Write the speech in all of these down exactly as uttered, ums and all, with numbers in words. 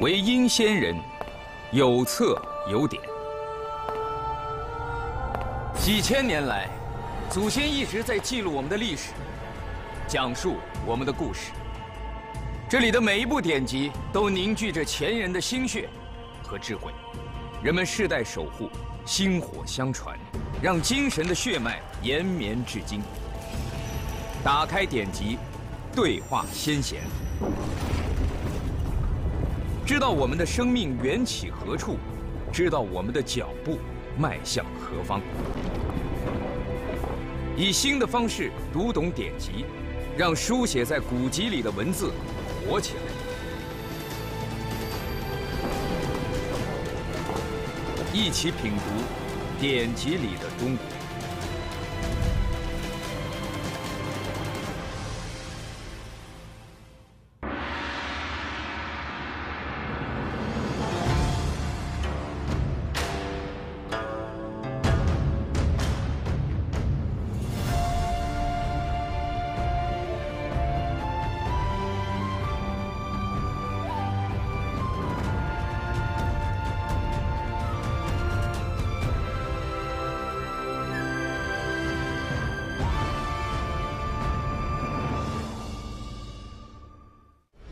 为殷仙人，有策有典。几千年来，祖先一直在记录我们的历史，讲述我们的故事。这里的每一部典籍都凝聚着前人的心血和智慧，人们世代守护，薪火相传，让精神的血脉延绵至今。打开典籍，对话先贤。 知道我们的生命缘起何处，知道我们的脚步迈向何方。以新的方式读懂典籍，让书写在古籍里的文字活起来。一起品读典籍里的中国。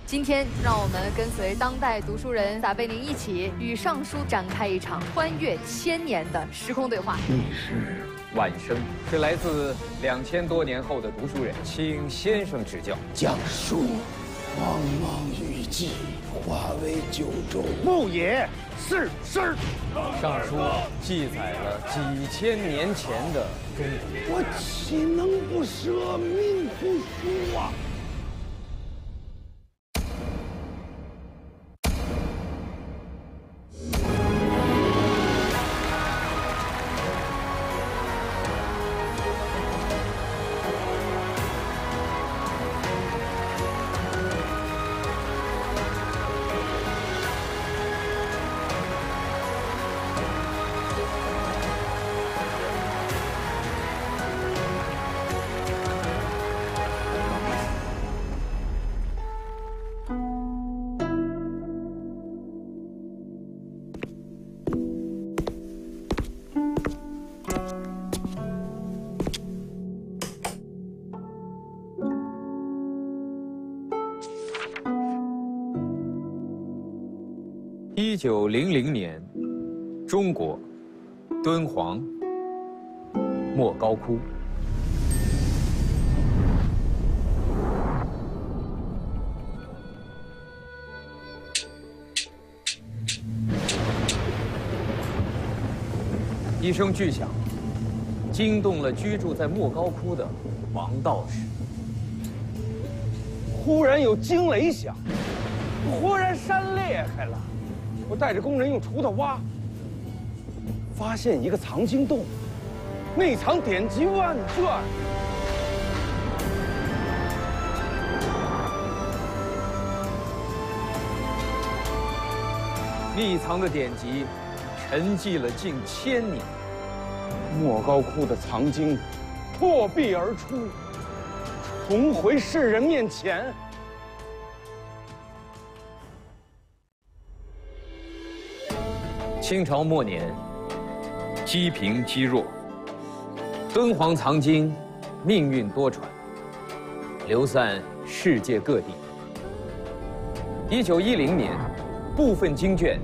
今天，让我们跟随当代读书人撒贝宁一起，与尚书展开一场穿越千年的时空对话。你是晚生，是来自两千多年后的读书人，请先生指教。讲述茫茫雨季，化为九州，牧野是诗。尚书记载了几千年前的中国，我岂能不舍命读书啊？ 一九零零年，中国，敦煌，莫高窟。一声巨响，惊动了居住在莫高窟的王道士。忽然有惊雷响，忽然山裂开了。 我带着工人用锄头挖，发现一个藏经洞，内藏典籍万卷。密藏的典籍沉寂了近千年，莫高窟的藏经破壁而出，重回世人面前。 清朝末年，积贫积弱，敦煌藏经命运多舛，流散世界各地。一九一零年，部分经卷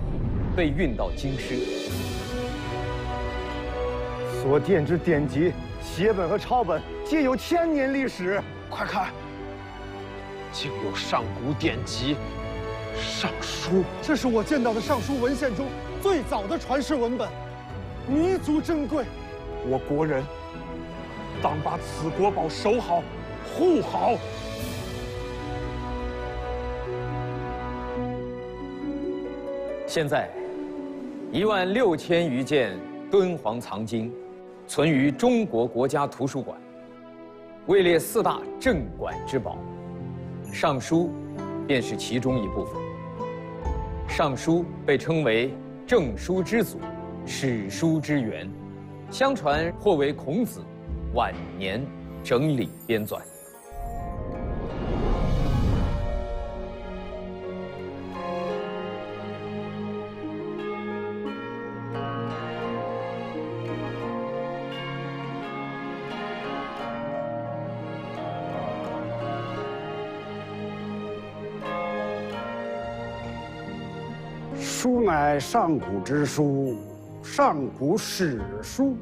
被运到京师。所见之典籍、写本和抄本皆有千年历史。快看，竟有上古典籍《尚书》，这是我见到的《尚书》文献中 最早的传世文本，弥足珍贵。我国人当把此国宝守好、护好。现在，一万六千余件敦煌藏经存于中国国家图书馆，位列四大镇馆之宝，《尚书》便是其中一部分。《尚书》被称为 正书之祖，史书之源，相传或为孔子晚年整理编纂。书乃上古之书，上古史书，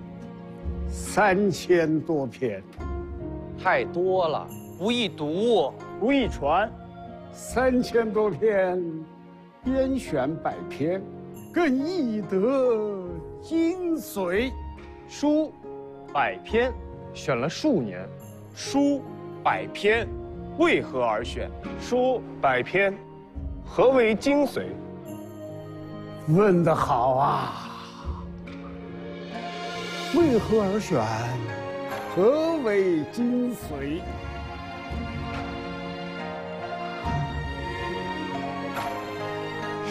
三千多篇，太多了，不易读，不易传。三千多篇，编选百篇，更易得精髓。书百篇，选了数年。书百篇，为何而选？书百篇，何为精髓？ 问得好啊！为何而选？何为精髓？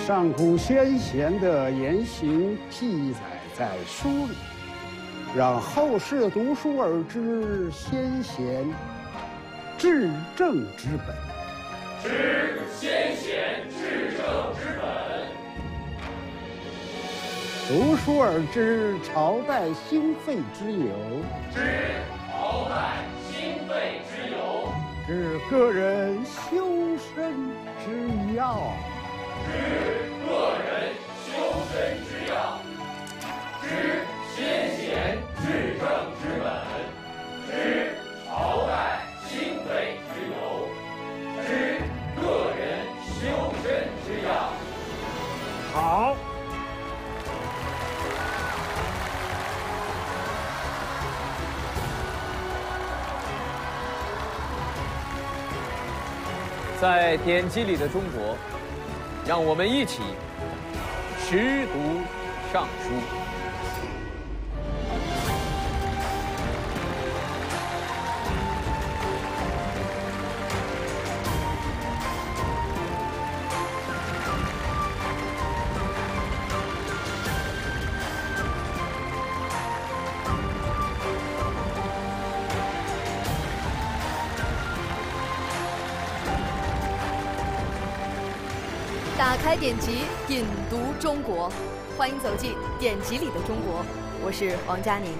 上古先贤的言行记载在书里，让后世读书而知先贤治政之本。知先贤治政之本。 读书而知朝代兴废之由，知朝代兴废之由；知个人修身之要，知个人修身之要；知先贤治政之本，知朝代兴废之由，知个人修身之要。好。 在典籍里的中国，让我们一起识读《尚书》。打开典籍，品读中国。欢迎走进典籍里的中国，我是王佳宁。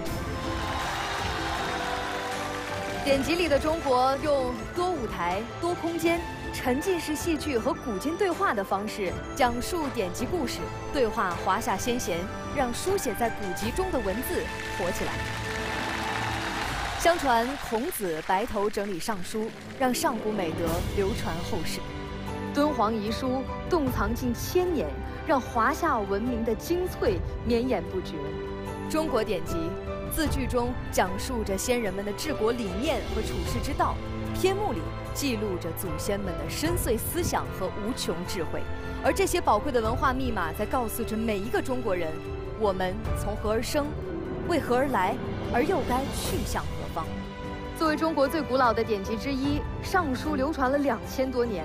典籍里的中国用多舞台、多空间、沉浸式戏剧和古今对话的方式，讲述典籍故事，对话华夏先贤，让书写在古籍中的文字活起来。相传孔子白头整理《尚书》，让上古美德流传后世。 敦煌遗书洞藏近千年，让华夏文明的精粹绵延不绝。中国典籍字句中讲述着先人们的治国理念和处世之道，篇目里记录着祖先们的深邃思想和无穷智慧。而这些宝贵的文化密码，在告诉着每一个中国人：我们从何而生，为何而来，而又该去向何方。作为中国最古老的典籍之一，《尚书》流传了两千多年。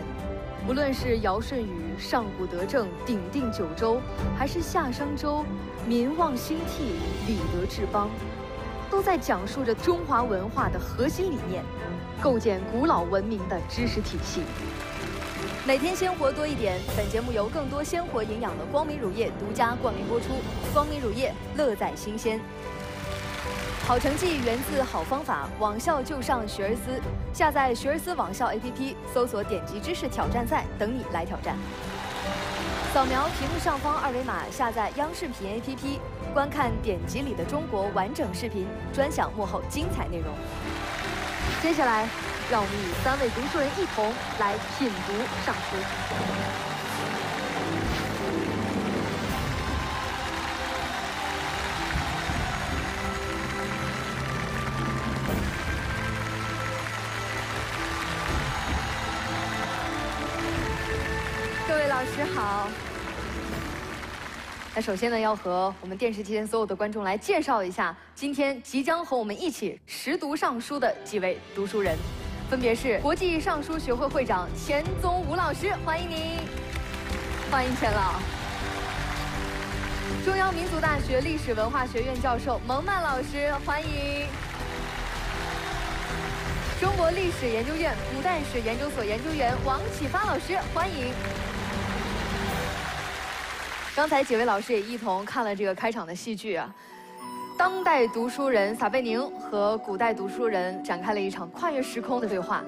无论是尧舜禹、上古德政、鼎定九州，还是夏商周、民望兴替、礼德治邦，都在讲述着中华文化的核心理念，构建古老文明的知识体系。每天鲜活多一点，本节目由更多鲜活营养的光明乳业独家冠名播出。光明乳业，乐在新鲜。 好成绩源自好方法，网校就上学而思。下载学而思网校 A P P， 搜索典籍知识挑战赛，等你来挑战。扫描屏幕上方二维码，下载央视频 A P P， 观看典籍里的中国完整视频，专享幕后精彩内容。接下来，让我们与三位读书人一同来品读《尚书》。 老师好。那首先呢，要和我们电视机前所有的观众来介绍一下，今天即将和我们一起识读《尚书》的几位读书人，分别是国际尚书学会会长钱宗武老师，欢迎您，欢迎钱老；中央民族大学历史文化学院教授蒙曼老师，欢迎；中国历史研究院古代史研究所研究员王启发老师，欢迎。 刚才几位老师也一同看了这个开场的戏剧啊，当代读书人撒贝宁和古代读书人展开了一场跨越时空的对话。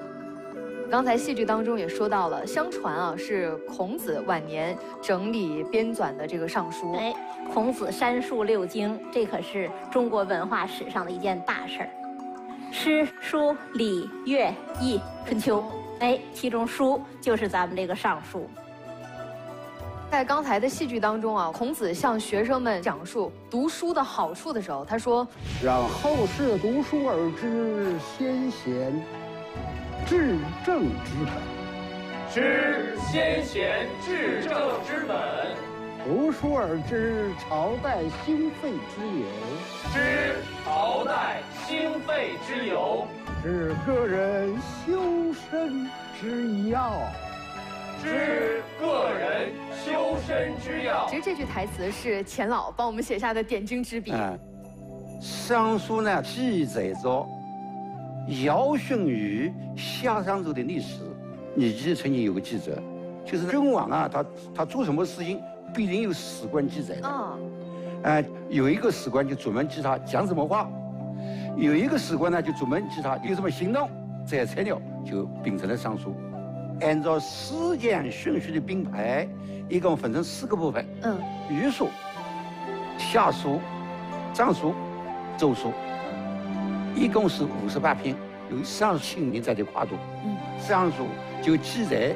刚才戏剧当中也说到了，相传啊是孔子晚年整理编纂的这个尚书。哎，孔子删述六经，这可是中国文化史上的一件大事儿。诗、书、礼、乐、易、春秋，哎，其中书就是咱们这个尚书。 在刚才的戏剧当中啊，孔子向学生们讲述读书的好处的时候，他说：“让后世读书而知先贤治政之本，知先贤治政之本；读书而知朝代兴废之由，知朝代兴废之由；知个人修身之要。” 知个人修身之要。其实这句台词是钱老帮我们写下的点睛之笔。嗯，尚书呢记载着尧舜禹夏商周的历史。你记得曾经有个记者，就是君王啊，他他做什么事情必定有史官记载的。啊、哦呃，有一个史官就专门记他讲什么话，有一个史官呢就专门记他有什么行动，这些材料就秉承了尚书。 按照时间顺序的并排，一共分成四个部分。嗯，禹书、夏书、尚书、周书，一共是五十八篇，有上千年在的跨度。嗯，尚书就记载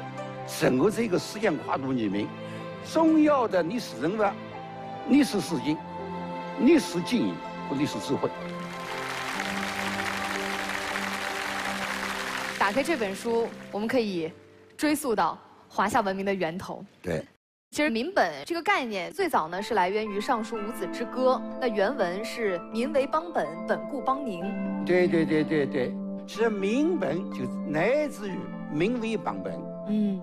整个这个时间跨度里面重要的历史人物、历史事件、历史经营和历史智慧。 打开这本书，我们可以追溯到华夏文明的源头。对，其实民本这个概念最早呢是来源于《尚书·伍子之歌》，那原文是“民为邦本，本固邦宁”。对对对对对，其实民本就来自于民为邦本。嗯，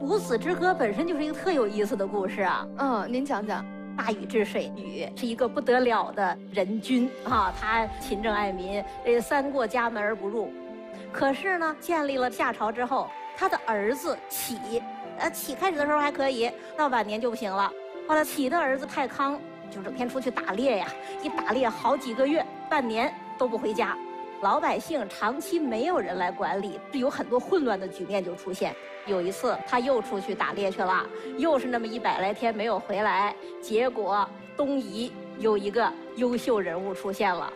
伍子之歌本身就是一个特有意思的故事啊。嗯，您讲讲。 大禹治水，禹是一个不得了的人君啊，他勤政爱民，呃，三过家门而不入。 可是呢，建立了夏朝之后，他的儿子启，呃，启开始的时候还可以，到晚年就不行了。后来启的儿子太康就整天出去打猎呀，一打猎好几个月、半年都不回家，老百姓长期没有人来管理，有很多混乱的局面就出现。有一次他又出去打猎去了，又是那么一百来天没有回来，结果东夷有一个优秀人物出现了，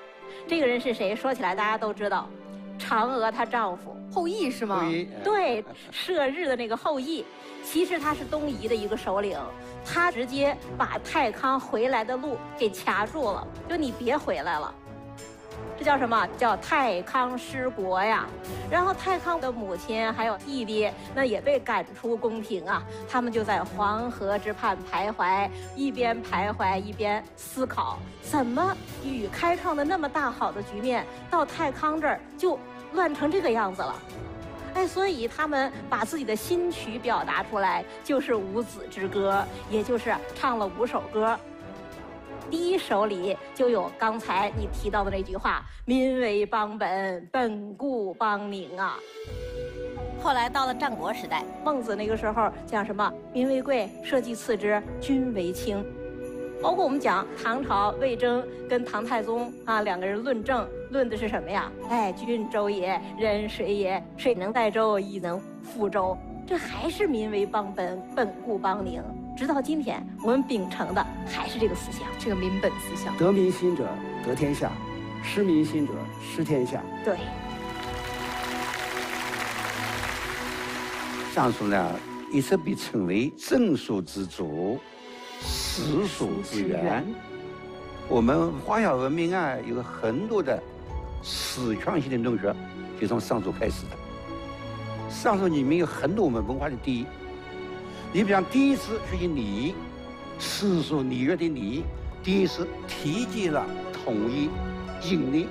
这个人是谁？说起来大家都知道。 嫦娥她丈夫后羿是吗？对，射日的那个后羿，其实他是东夷的一个首领，他直接把太康回来的路给卡住了，就你别回来了，这叫什么？叫太康失国呀。然后太康的母亲还有弟弟，那也被赶出宫廷啊，他们就在黄河之畔徘徊，一边徘徊一边思考，怎么禹开创的那么大好的局面，到太康这儿就。 乱成这个样子了，哎，所以他们把自己的心曲表达出来，就是《伍子之歌》，也就是唱了五首歌。第一首里就有刚才你提到的那句话：“民为邦本，本固邦宁”啊。后来到了战国时代，孟子那个时候讲什么“民为贵，社稷次之，君为轻”。包括我们讲唐朝魏征跟唐太宗啊两个人论政。 论的是什么呀？哎，君周也，人谁也？水能载舟，亦能覆舟。这还是民为邦本，本固邦宁。直到今天，我们秉承的还是这个思想，这个民本思想。得民心者得天下，失民心者失天下。对。尚书呢，一直被称为政书之祖，史书之源。我们华夏文明啊，有很多的。 史创新的论学就从尚书开始的。尚书里面有很多我们文化的第一，你比方第一次学习礼，诗书礼乐的礼，第一次提及了统一、引力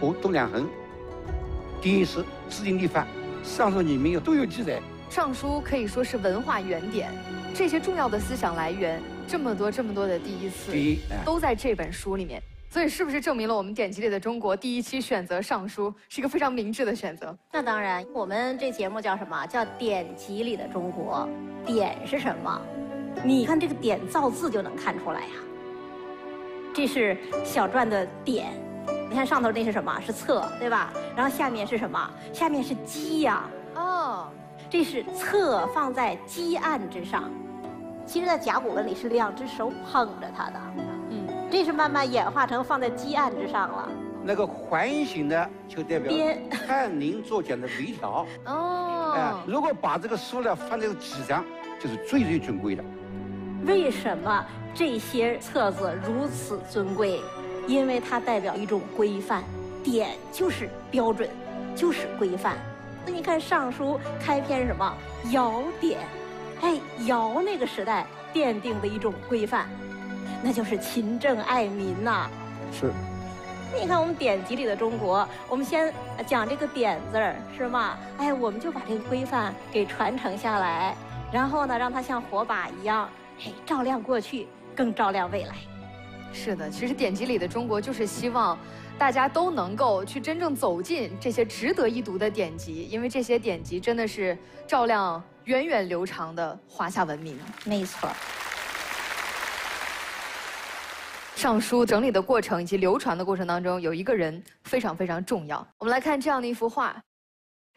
和度量衡。第一次制定立法，尚书里面有都有记载。尚书可以说是文化原点，这些重要的思想来源，这么多这么多的第一次，第一都在这本书里面。 所以，是不是证明了我们典籍里的中国第一期选择尚书是一个非常明智的选择？那当然，我们这节目叫什么？叫典籍里的中国。典是什么？你看这个典造字就能看出来呀、啊。这是小篆的典，你看上头那是什么？是册，对吧？然后下面是什么？下面是基呀、啊。哦，这是侧放在鸡案之上。其实，在甲骨文里是两只手捧着它的。嗯，这是慢慢演化成放在鸡案之上了。那个环形的就代表翰林作茧的微条。哦。哎、呃，如果把这个书呢放在纸上，就是最最尊贵的。为什么这些册子如此尊贵？因为它代表一种规范。 典就是标准，就是规范。那你看《尚书》开篇什么尧典，哎，尧那个时代奠定的一种规范，那就是勤政爱民呐、啊。是。你看我们典籍里的中国，我们先讲这个“典”字儿，是吗？哎，我们就把这个规范给传承下来，然后呢，让它像火把一样，哎，照亮过去，更照亮未来。是的，其实典籍里的中国就是希望。 大家都能够去真正走进这些值得一读的典籍，因为这些典籍真的是照亮源远流长的华夏文明。没错。尚书整理的过程以及流传的过程当中，有一个人非常非常重要。我们来看这样的一幅画，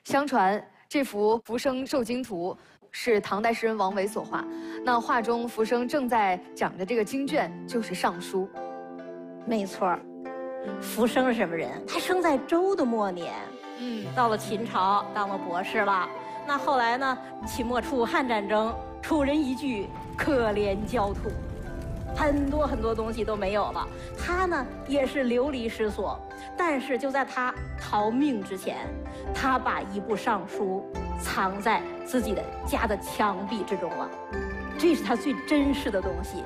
相传这幅《浮生受经图》是唐代诗人王维所画。那画中浮生正在讲的这个经卷就是《尚书》。没错。 浮生是什么人？他生在周的末年，嗯，到了秦朝当了博士了。那后来呢？秦末楚汉战争，楚人一句可怜焦土，很多很多东西都没有了。他呢也是流离失所，但是就在他逃命之前，他把一部尚书藏在自己的家的墙壁之中了，这是他最珍视的东西。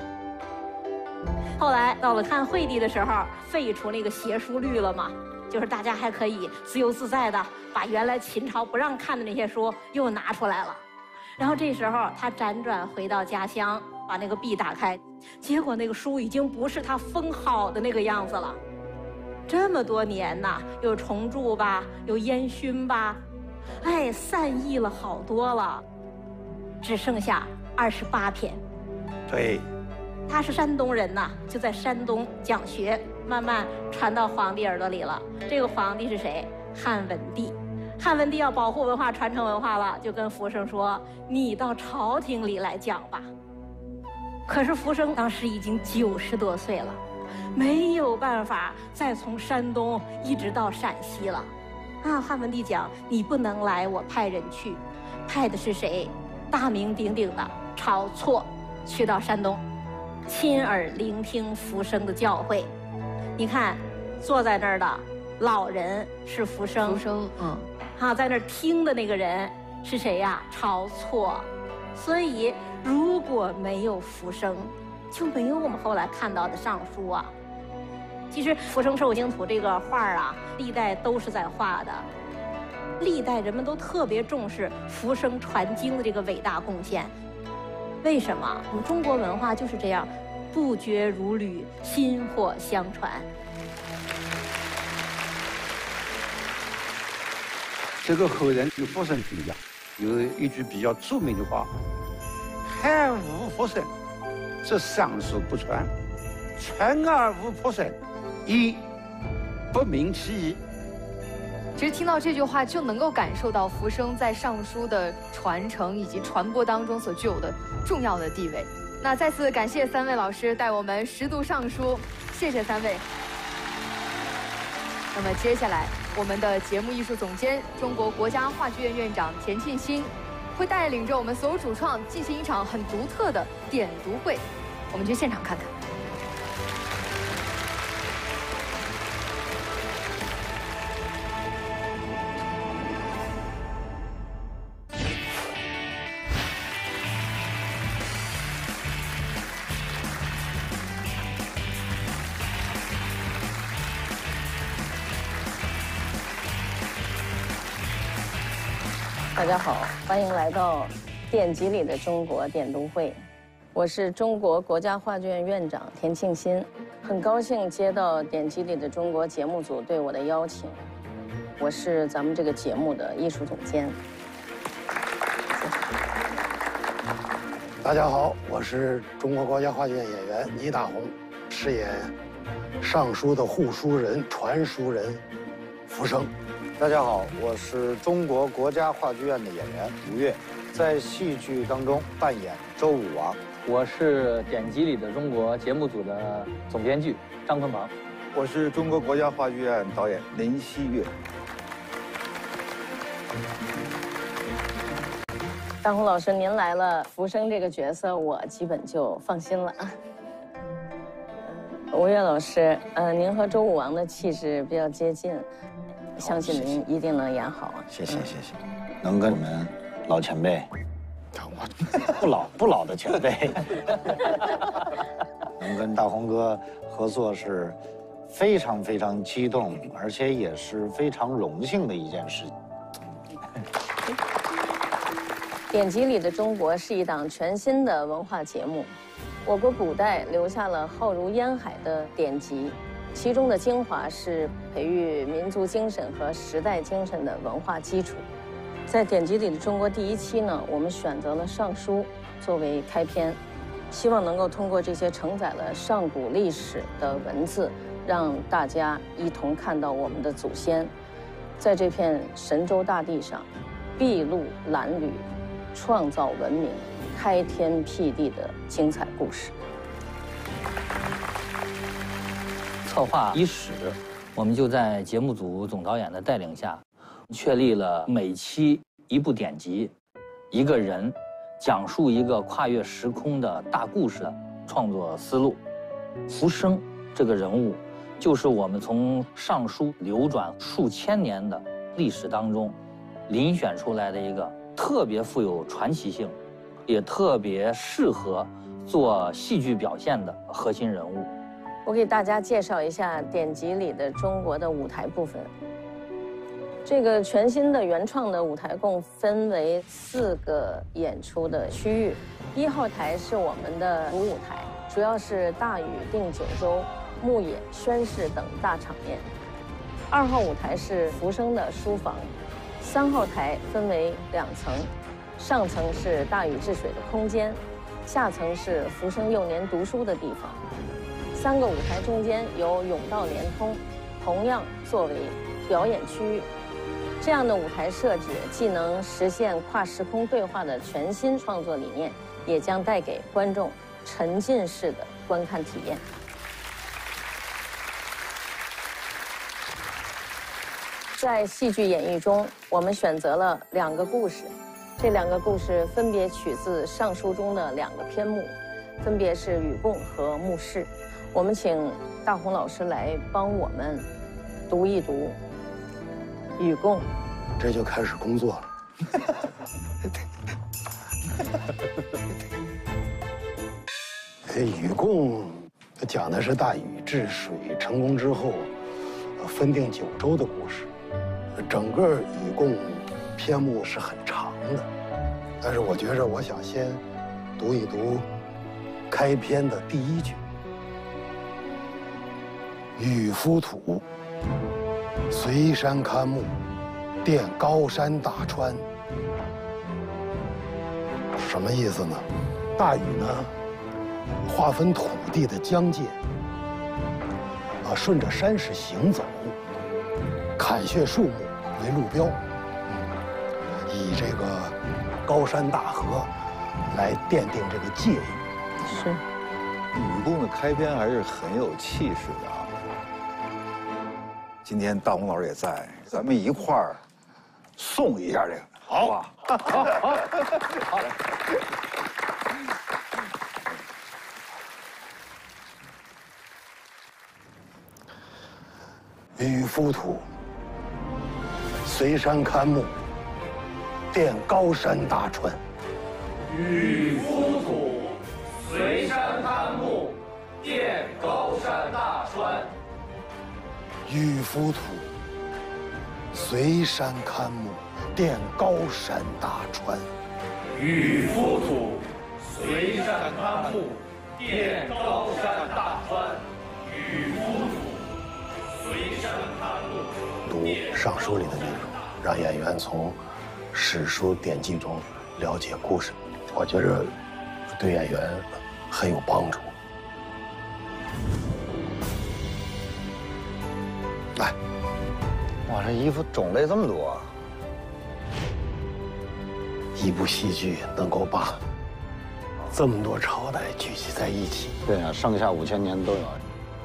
后来到了汉惠帝的时候，废除那个邪书律了嘛，就是大家还可以自由自在的把原来秦朝不让看的那些书又拿出来了。然后这时候他辗转回到家乡，把那个壁打开，结果那个书已经不是他封好的那个样子了。这么多年呐，有重铸吧，有烟熏吧，哎，散佚了好多了，只剩下二十八篇。对。 他是山东人呐，就在山东讲学，慢慢传到皇帝耳朵里了。这个皇帝是谁？汉文帝。汉文帝要保护文化、传承文化了，就跟浮生说：“你到朝廷里来讲吧。”可是浮生当时已经九十多岁了，没有办法再从山东一直到陕西了。啊，汉文帝讲：“你不能来，我派人去。”派的是谁？大名鼎鼎的晁错去到山东。 亲耳聆听浮生的教诲，你看，坐在那儿的老人是浮生，浮生，嗯，啊，在那儿听的那个人是谁呀？晁错。所以，如果没有浮生，就没有我们后来看到的尚书啊。其实，《浮生受经图》这个画啊，历代都是在画的，历代人们都特别重视浮生传经的这个伟大贡献。 为什么我们中国文化就是这样，不绝如缕，薪火相传？这个后人与浮生不一样，有一句比较著名的话：“汉无浮生，则尚书不传；传而无浮生，一不明其意。” 其实听到这句话，就能够感受到浮生在尚书的传承以及传播当中所具有的重要的地位。那再次感谢三位老师带我们识读尚书，谢谢三位。那么接下来，我们的节目艺术总监、中国国家话剧院院长田沁鑫，会带领着我们所有主创进行一场很独特的点读会，我们去现场看看。 大家好，欢迎来到典籍里的中国点读会。我是中国国家话剧院院长田沁鑫，很高兴接到典籍里的中国节目组对我的邀请。我是咱们这个节目的艺术总监。大家好，我是中国国家话剧院演员倪大红，饰演尚书的护书人、传书人浮生。大家好，我是中国国家话剧院的演员吴越，在戏剧当中扮演周武王。我是典籍里的中国节目组的总编剧张坤鹏。我是中国国家话剧院导演林希越。大红老师，您来了，福生这个角色我基本就放心了啊。 吴越老师，呃，您和周武王的气质比较接近，相信您一定能演好啊！谢谢谢谢，能跟你们老前辈，我不老不老的前辈，能跟大红哥合作是非常非常激动，而且也是非常荣幸的一件事。典籍里的中国是一档全新的文化节目。 我国古代留下了浩如烟海的典籍，其中的精华是培育民族精神和时代精神的文化基础。在典籍里的中国第一期呢，我们选择了《尚书》作为开篇，希望能够通过这些承载了上古历史的文字，让大家一同看到我们的祖先在这片神州大地上筚路蓝缕，创造文明。 开天辟地的精彩故事。策划伊始，我们就在节目组总导演的带领下，确立了每期一部典籍，一个人讲述一个跨越时空的大故事的创作思路。福生这个人物，就是我们从《尚书》流转数千年的历史当中，遴选出来的一个特别富有传奇性。 也特别适合做戏剧表现的核心人物。我给大家介绍一下典籍里的中国的舞台部分。这个全新的原创的舞台共分为四个演出的区域。一号台是我们的主舞台，主要是大禹、定九州、牧野、宣誓等大场面。二号舞台是福生的书房。三号台分为两层。 上层是大禹治水的空间，下层是福生幼年读书的地方。三个舞台中间由甬道连通，同样作为表演区域。这样的舞台设置既能实现跨时空对话的全新创作理念，也将带给观众沉浸式的观看体验。在戏剧演绎中，我们选择了两个故事。 这两个故事分别取自《尚书》中的两个篇目，分别是禹贡和牧氏。我们请大红老师来帮我们读一读禹贡。这就开始工作了。哎，禹贡讲的是大禹治水成功之后，分定九州的故事。整个禹贡篇目是很长。 但是我觉着，我想先读一读开篇的第一句：“禹夫土，随山堪木，垫高山大川。”什么意思呢？大禹呢，划分土地的疆界，啊，顺着山势行走，砍削树木为路标。 以这个高山大河来奠定这个界域。是。禹贡的开篇还是很有气势的啊。今天大红老师也在，咱们一块儿送一下这个，好吧？好，好，好。好禹夫土，随山堪木。 垫高山大川，禹夫土，随山堪木，垫高山大川。禹夫土，随山堪木，垫高山大川。禹夫土，随山堪木，垫高山大川。禹夫土，随山堪木。读《尚书》里的内容，让演员从 史书典籍中了解故事，我觉着对演员很有帮助。来，哇，这衣服种类这么多啊！一部戏剧能够把这么多朝代聚集在一起，对啊，上下五千年都有，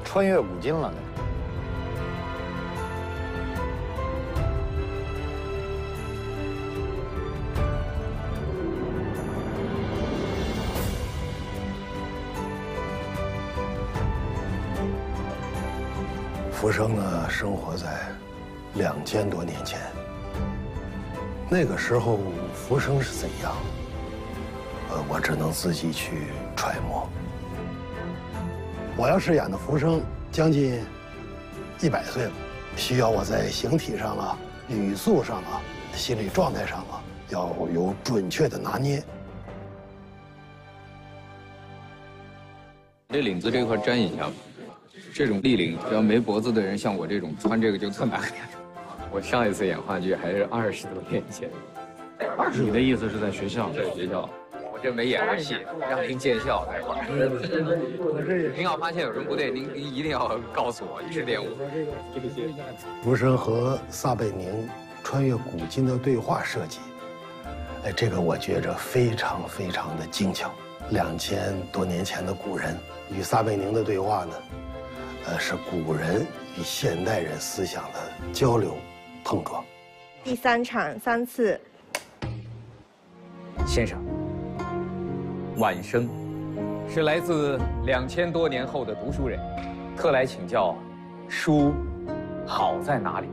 穿越古今了那。 福生呢，生活在两千多年前。那个时候，福生是怎样？呃，我只能自己去揣摩。我要是演的福生，将近一百岁了，需要我在形体上啊、语速上啊、心理状态上啊，要有准确的拿捏。这领子这块粘一下吧。 这种立领，只要没脖子的人，像我这种穿这个就特难看。我上一次演话剧还是二十多年前。二十？你的意思是在学校？在学校。我这没演过戏，让您见笑待会儿。您要发现有什么不对，您您一定要告诉我，指点我。这些。福生和撒贝宁穿越古今的对话设计，哎，这个我觉着非常非常的精巧。两千多年前的古人与撒贝宁的对话呢？ 呃，是古人与现代人思想的交流碰撞。第三场三次，先生，晚生是来自两千多年后的读书人，特来请教，书好在哪里？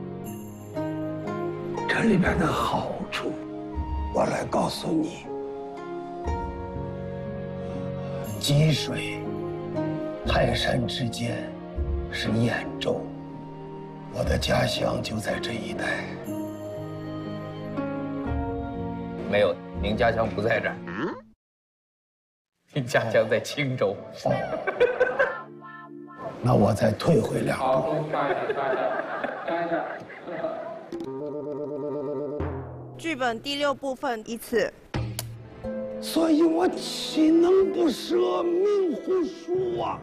这里边的好处，我来告诉你：积水、泰山之间。 是兖州，我的家乡就在这一带。没有，您家乡不在这儿，您家乡在青州。哦，那我再退回两步。好，慢一点，慢一点，慢一点。剧本第六部分依次。所以我岂能不舍命护书啊？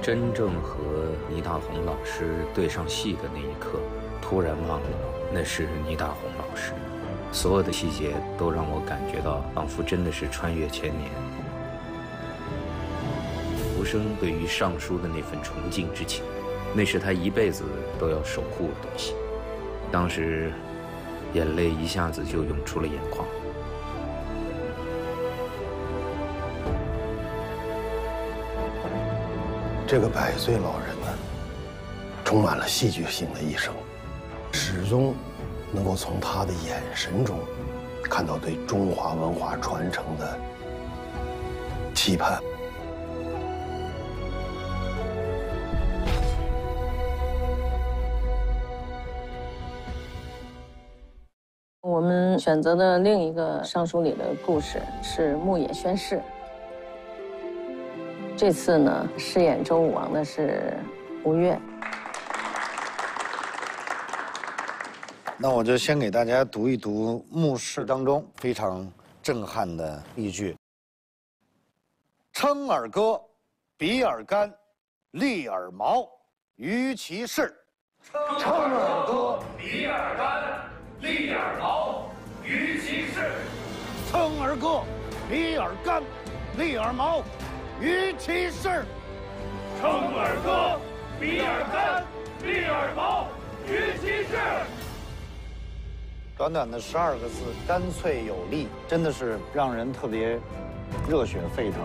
真正和倪大红老师对上戏的那一刻，突然忘了那是倪大红老师。所有的细节都让我感觉到，仿佛真的是穿越千年。福生对于尚书的那份崇敬之情，那是他一辈子都要守护的东西。当时，眼泪一下子就涌出了眼眶。 这个百岁老人呢，充满了戏剧性的一生，始终能够从他的眼神中看到对中华文化传承的期盼。我们选择的另一个尚书里的故事是牧野宣誓。 这次呢，饰演周武王的是吴越。那我就先给大家读一读墓室当中非常震撼的一句：“称尔戈，比尔干，立尔毛，于其事。”称尔戈，比尔干，立尔毛，于其事。称尔戈，比尔干，立尔毛。 于其事，称尔戈，比尔干，立尔毛，于其事。短短的十二个字，干脆有力，真的是让人特别热血沸腾。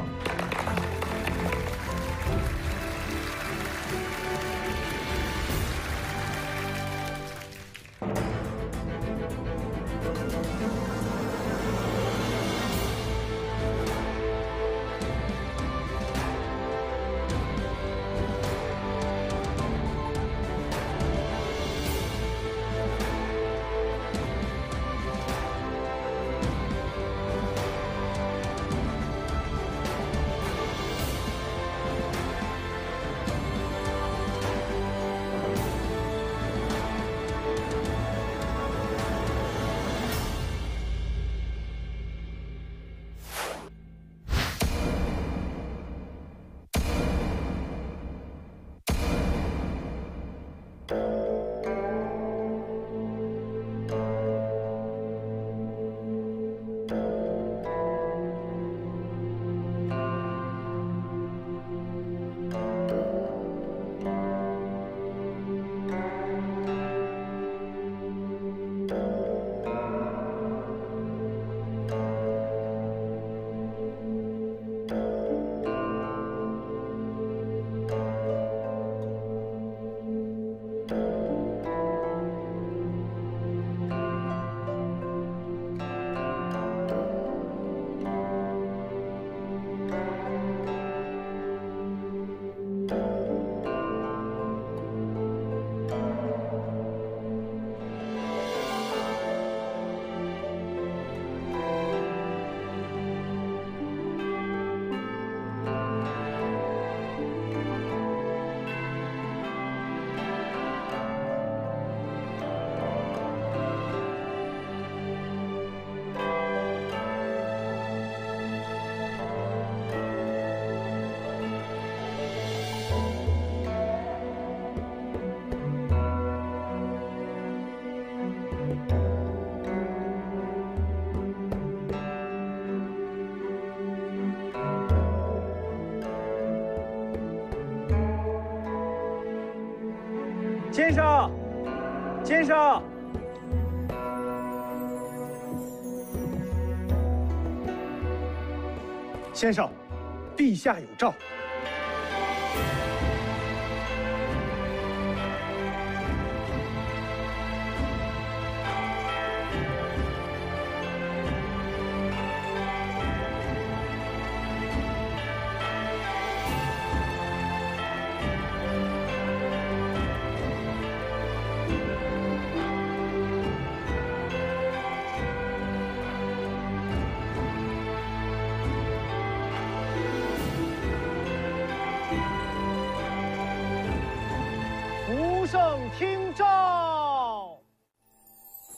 先生，先生，先生，陛下有诏。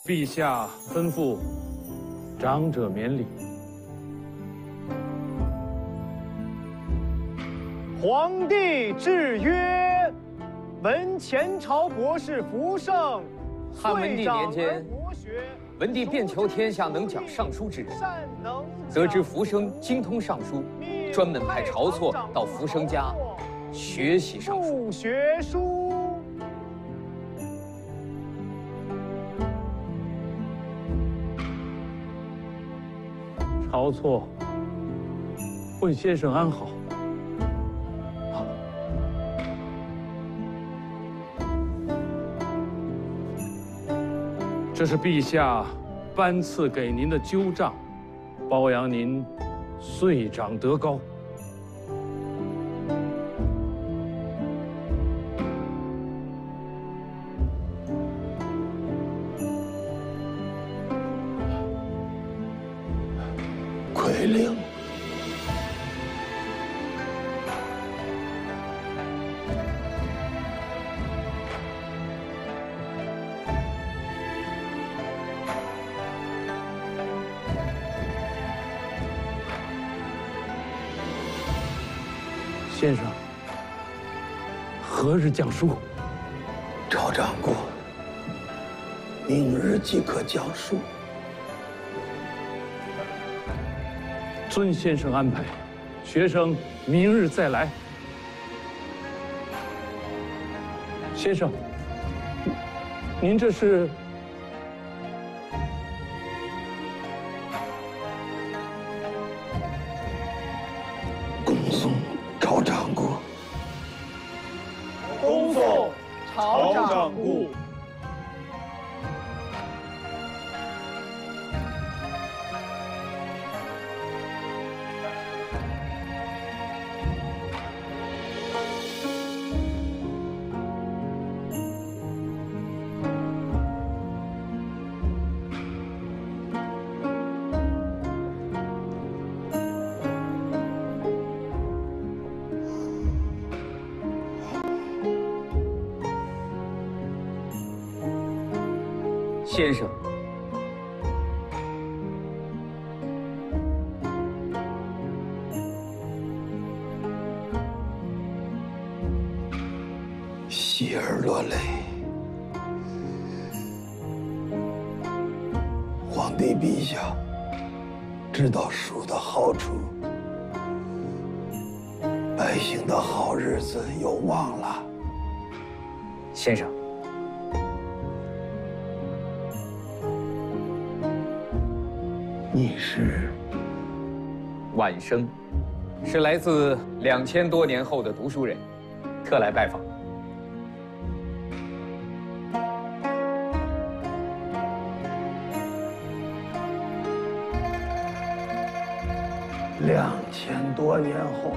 陛下吩咐，长者免礼。皇帝制曰：闻前朝博士福盛，汉文帝年间，文帝遍求天下能讲尚书之人，得知福生精通尚书，专门派晁错到福生家学习尚书。 晁错，问先生安好。好。这是陛下颁赐给您的鸠杖，褒扬您岁长德高。先生，何日讲书？赵掌故，明日即可讲书。遵先生安排，学生明日再来。先生，您这是？ 先生，喜而落泪。皇帝陛下知道书的好处，百姓的好日子又忘了。先生。 你是晚生，是来自两千多年后的读书人，特来拜访。两千多年后，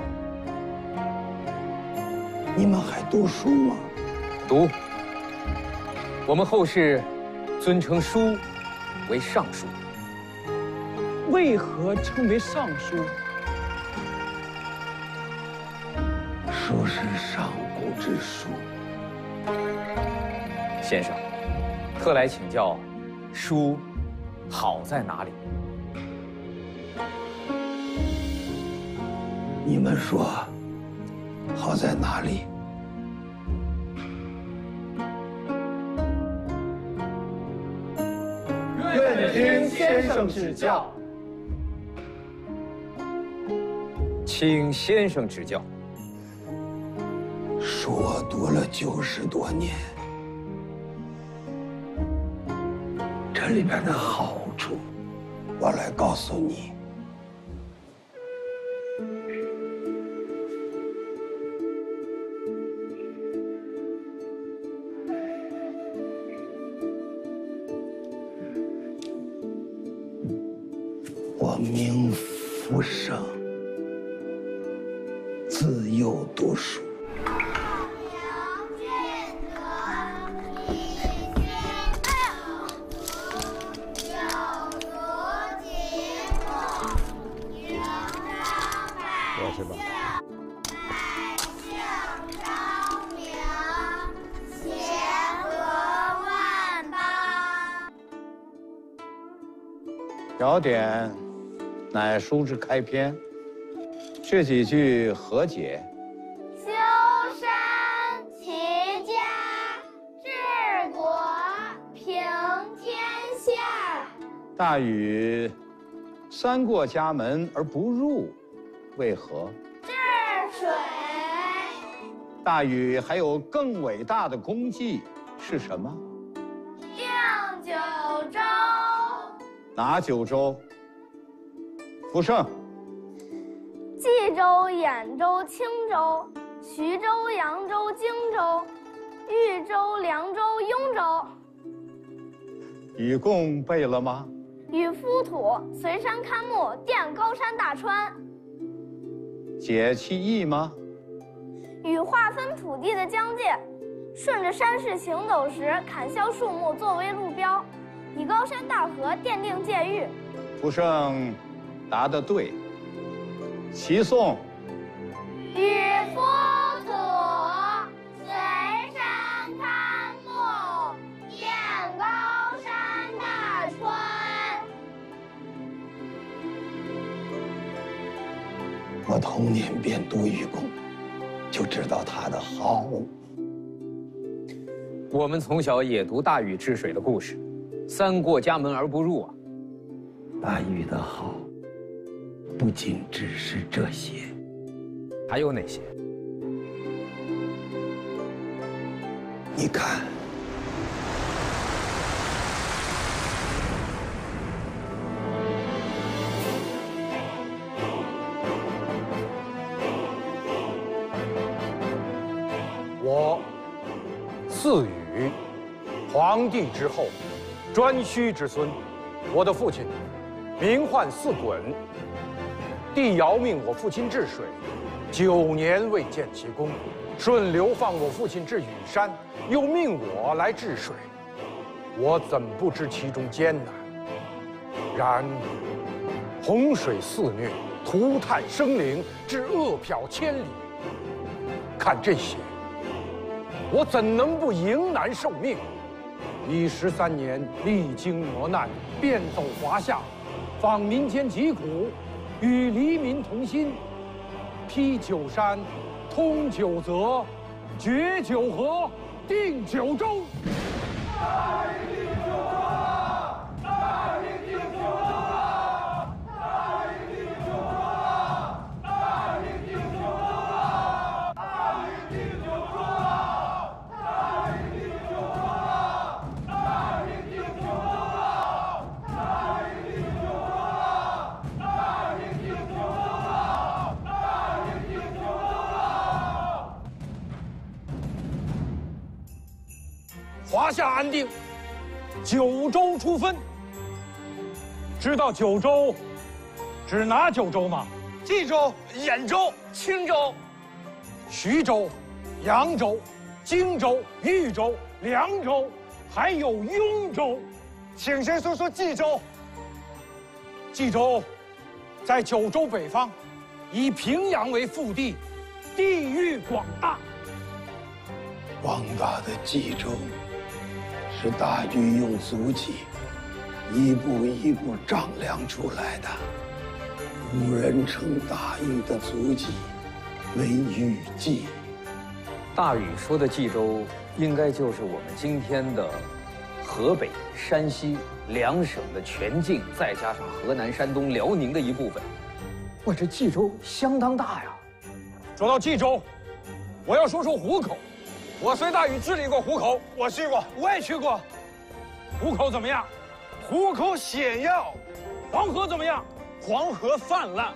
你们还读书吗？读。我们后世尊称书为尚书。 为何称为尚书？书是上古之书。先生，特来请教，书好在哪里？你们说，好在哪里？ 愿听先生指教，请先生指教。书我读了九十多年，园里边的好处，我来告诉你。我名福生，自幼读书。 小典，乃书之开篇，这几句何解？修身齐家治国平天下。大禹三过家门而不入，为何？治水。大禹还有更伟大的功绩是什么？定九州。 哪九州？福生。冀州、兖州、青州、徐州、扬州、荆州、豫州、凉州、雍州。禹贡背了吗？禹夫土，随山看木，垫高山大川。解其意吗？禹划分土地的疆界，顺着山势行走时，砍削树木作为路标。 以高山大河奠定界域。福生答得对。齐颂。禹夫土，随山看木，垫高山大川。我童年便读禹贡，就知道他的好。我们从小也读大禹治水的故事。 三过家门而不入啊！大禹的好，不仅只是这些，还有哪些？你看，我赐禹，皇帝之后。 颛顼之孙，我的父亲名唤四鲧。帝尧命我父亲治水，九年未见其功。顺流放我父亲至禹山，又命我来治水。我怎不知其中艰难？然洪水肆虐，涂炭生灵，至饿殍千里。看这些，我怎能不迎难受命？ 已十三年，历经磨难，遍走华夏，访民间疾苦，与黎民同心，披九山，通九泽，决九河，定九州。大禹定九州啊！大禹定九州啊！大禹定九州啊！大禹定九州啊！大禹定九州啊！大禹定九州啊！ 华夏安定，九州初分。知道九州指哪九州吗？冀州、兖州、青州、徐州、扬州、荆州、豫州、凉州，还有雍州。请谁说说冀州？冀州在九州北方，以平阳为腹地，地域广大。广大的冀州。 是大禹用足迹一步一步丈量出来的。古人称大禹的足迹为禹迹。大禹说的冀州，应该就是我们今天的河北、山西两省的全境，再加上河南、山东、辽宁的一部分。哇，这冀州相当大呀！说到冀州，我要说说湖口。 我随大禹治理过湖口，我去过，我也去过。湖口怎么样？湖口险要，黄河怎么样？黄河泛滥，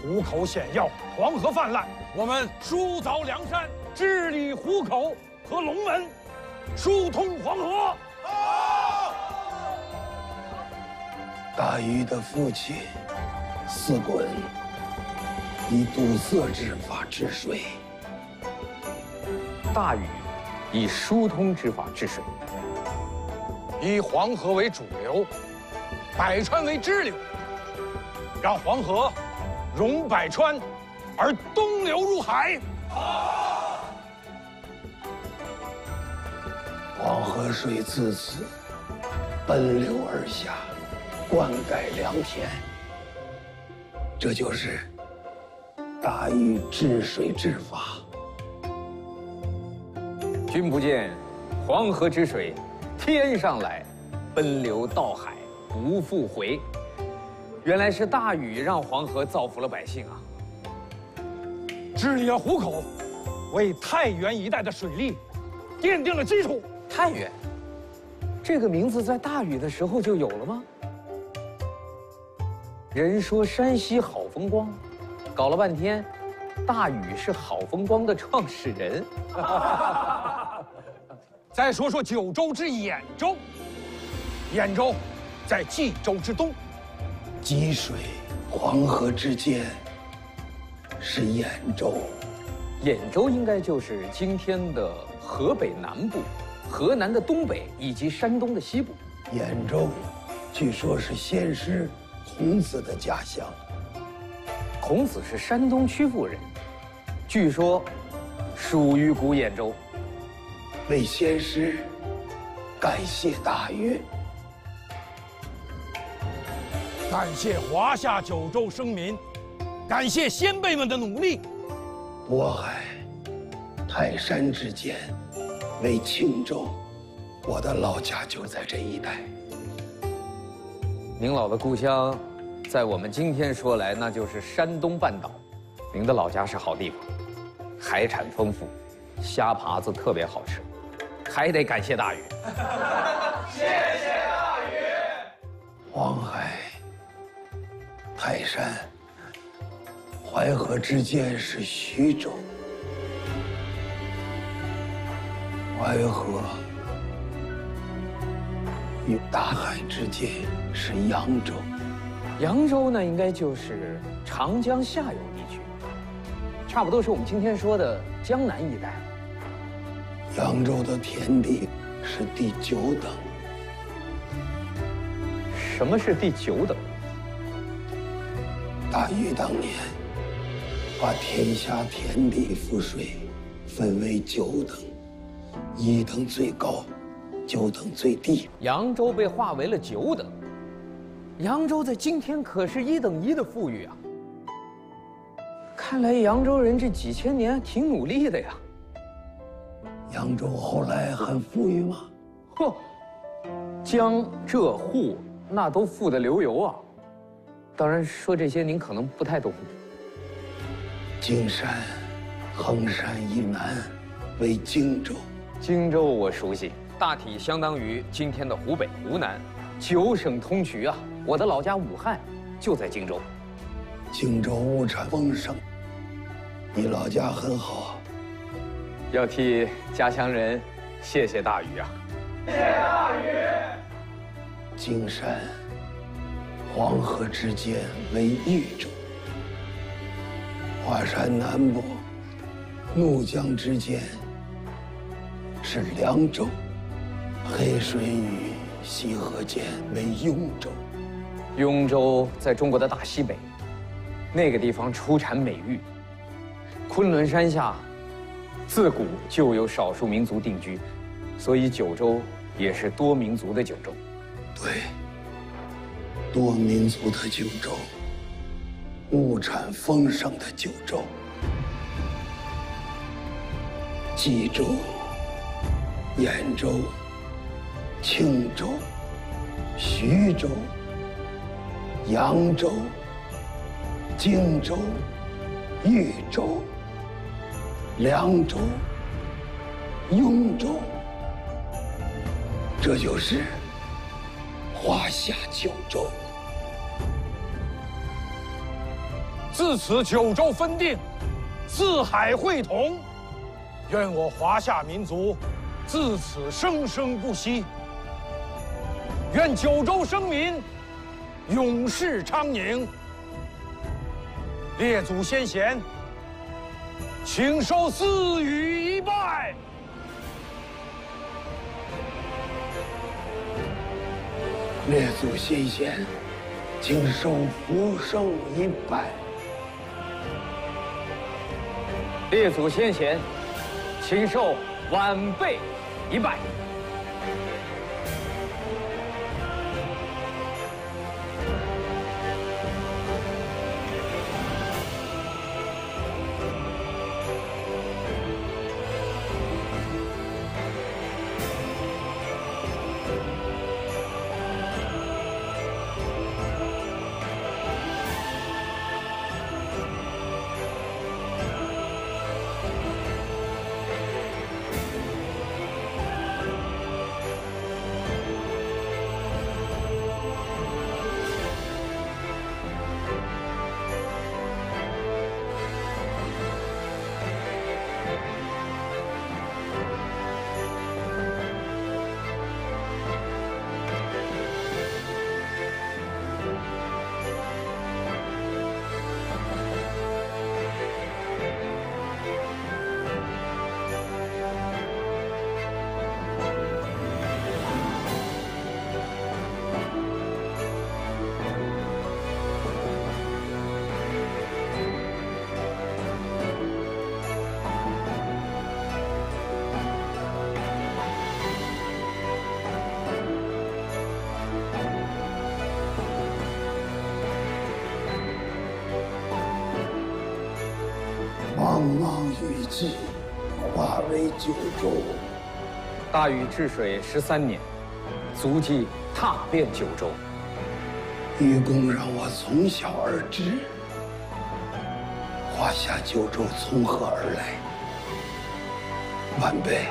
湖口险要，黄河泛滥。我们疏凿梁山，治理湖口和龙门，疏通黄河。好。大禹的父亲四鲧以堵塞之法治水，大禹以疏通之法治水。 以黄河为主流，百川为支流，让黄河融百川，而东流入海。好，黄河水自此奔流而下，灌溉良田。这就是大禹治水之法。君不见黄河之水 天上来，奔流到海不复回。原来是大禹让黄河造福了百姓啊！治理了湖口，为太原一带的水利奠定了基础。太原，这个名字在大禹的时候就有了吗？人说山西好风光，搞了半天，大禹是好风光的创始人。再说说九州之兖州，兖州在冀州之东，济水、黄河之间是兖州，兖州应该就是今天的河北南部、河南的东北以及山东的西部。兖州据说是先师孔子的家乡，孔子是山东曲阜人，据说属于古兖州。 为先师感谢大禹，感谢华夏九州生民，感谢先辈们的努力。渤海、泰山之间为青州，我的老家就在这一带。您老的故乡，在我们今天说来，那就是山东半岛。您的老家是好地方，海产丰富，虾爬子特别好吃。 还得感谢大禹，谢谢大禹。黄海、泰山、淮河之间是徐州，淮河与大海之间是扬州，扬州呢应该就是长江下游地区，差不多是我们今天说的江南一带。 扬州的田地是第九等。什么是第九等？大禹当年把天下田地赋税分为九等，一等最高，九等最低。扬州被划为了九等，扬州在今天可是一等一的富裕啊！看来扬州人这几千年挺努力的呀。 扬州后来很富裕吗？嚯，江浙沪那都富得流油啊！当然，说这些您可能不太懂。京山、衡山以南为荆州，荆州我熟悉，大体相当于今天的湖北、湖南，九省通衢啊！我的老家武汉就在荆州。荆州物产丰盛，你老家很好。 要替家乡人谢谢大禹啊！谢谢大禹。金山、黄河之间为豫州，华山南部、怒江之间是凉州，黑水与西河间为雍州。雍州在中国的大西北，那个地方出产美玉，昆仑山下 自古就有少数民族定居，所以九州也是多民族的九州。对，多民族的九州，物产丰盛的九州，冀州、兖州、青州、徐州、扬州、荆州、豫州。 凉州、雍州，这就是华夏九州。自此九州分定，四海会同。愿我华夏民族自此生生不息。愿九州生民永世昌宁。列祖先贤，请受四禹一拜。 列祖先贤，请受福生一拜。列祖先贤，请受晚辈一拜。茫茫雨季，化为九州。大禹治水十三年，足迹踏遍九州。愚公让我从小而知，华夏九州从何而来？晚辈，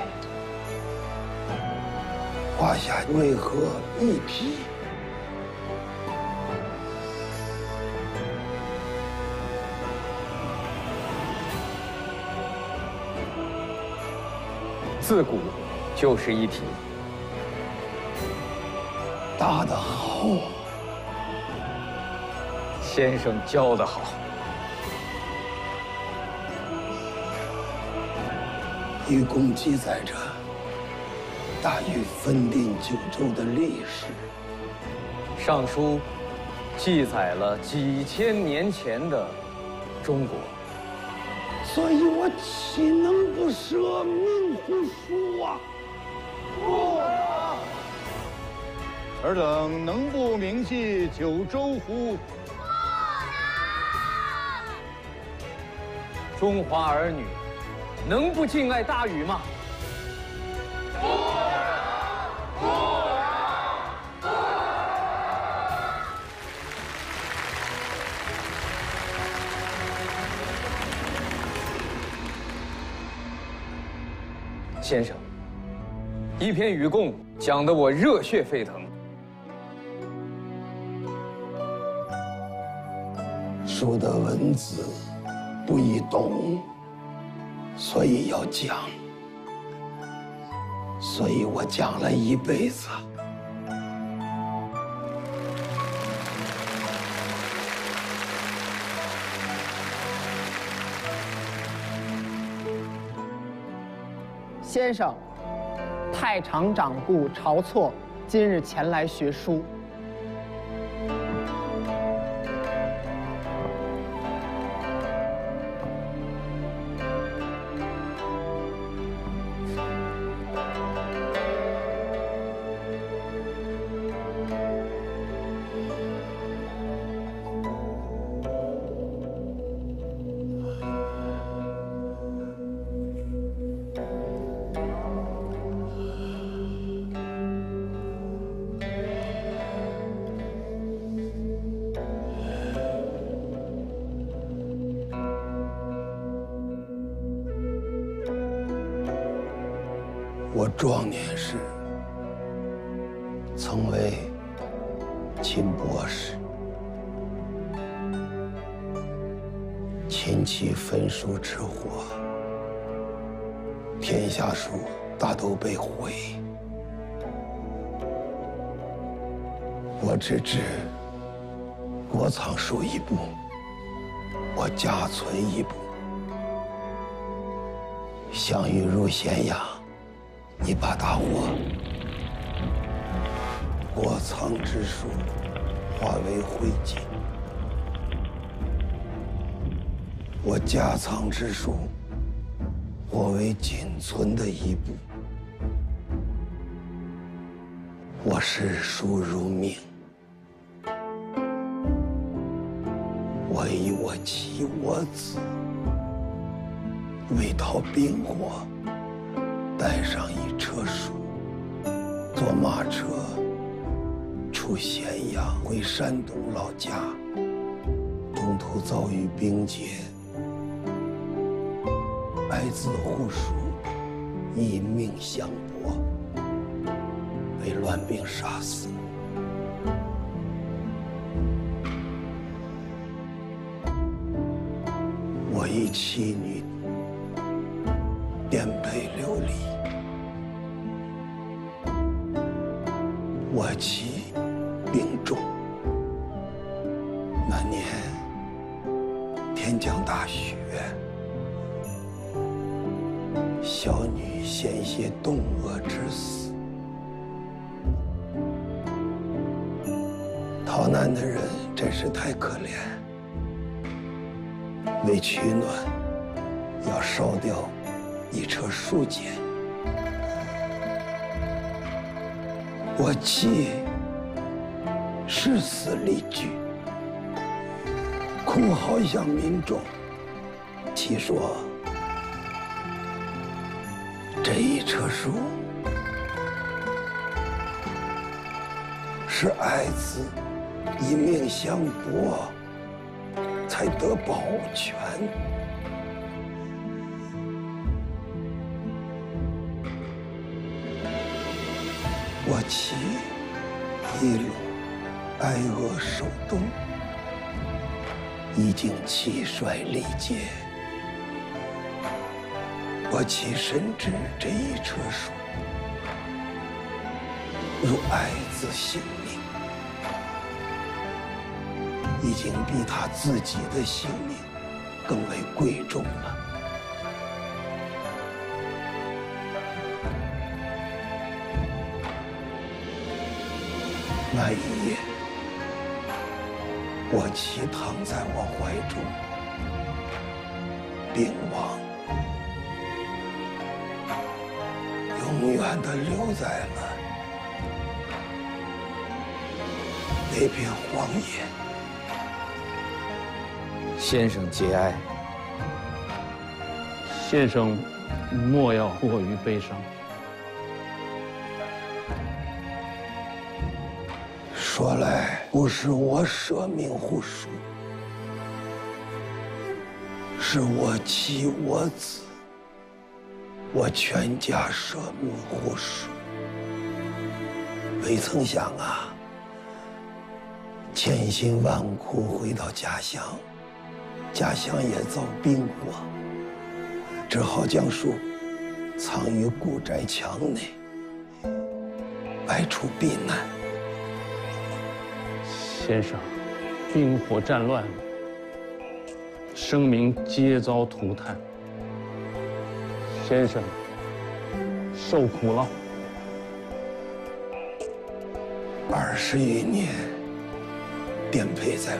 华夏为何一批？ 自古就是一体。答得好，先生教得好。愚公记载着大禹分定九州的历史，《尚书》记载了几千年前的中国。 所以我岂能不舍命护书啊？不！尔等能不铭记九州乎？不！中华儿女能不敬爱大禹吗？不！不！ 先生，一篇《禹贡》讲得我热血沸腾。书的文字不易懂，所以要讲，所以我讲了一辈子。先生，太常掌故晁错今日前来学书。我壮年时，曾为事。琴棋焚书之祸，天下书大都被毁。我只知，我藏书一部，我家存一部。项羽入咸阳，你把大火。 我藏之书化为灰烬，我家藏之书，我为仅存的一部。我视书如命，我以我妻我子为逃兵火，带上一车书，坐马车。 出咸阳回山东老家，中途遭遇兵劫，白字户属以命相搏，被乱兵杀死。我以妻女颠沛流离，我妻。 病重。那年天降大雪，小女险些冻饿致死。逃难的人真是太可怜。为取暖，要烧掉一车书简。我妻。 誓死力举，哭嚎向民众。其说：“这一车书是爱子以命相搏，才得保全。我妻一路。” 挨饿受冻，已经气衰力竭。我岂深知这一车书如爱子性命，已经比他自己的性命更为贵重了。那一夜。 我妻躺在我怀中，病亡，永远地留在了那片荒野。先生节哀，先生莫要过于悲伤。说来。 不是我舍命护书，是我妻我子，我全家舍命护书。未曾想啊，千辛万苦回到家乡，家乡也遭兵火，只好将书藏于古宅墙内，外出避难。 先生，军火战乱，生民皆遭涂炭。先生受苦了。二十余年颠沛在外，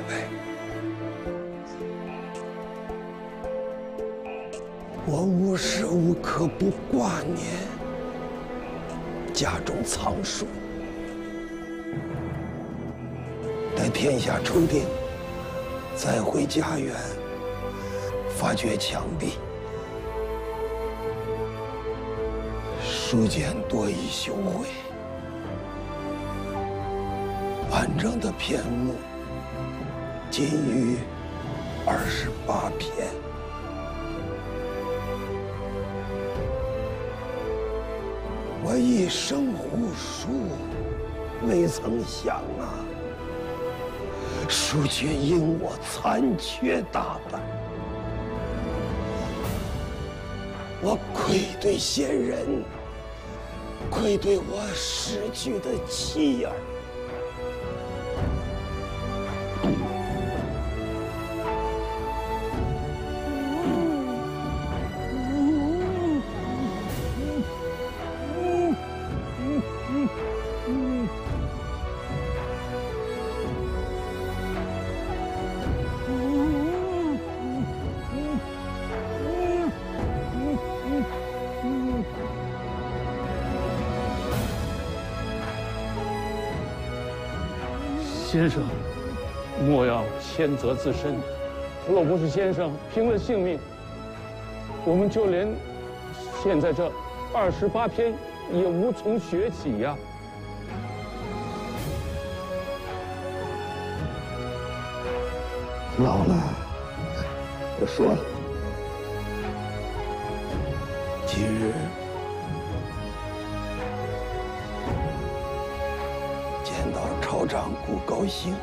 我无时无刻不挂念家中藏书。 天下初定，再回家园，发掘墙壁，书简多已修毁，完整的篇目仅余二十八篇。我一生护书，未曾想啊。书却因我残缺大半，我愧对先人，愧对我失去的妻儿。 先生，莫要先责自身。若不是先生拼了性命，我们就连现在这二十八篇也无从学起呀。老了，我说了，今日见到朝长故高兴，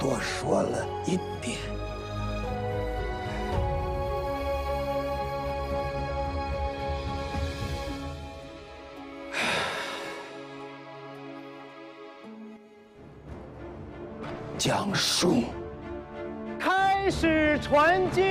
多说了一点。讲述，开始传经。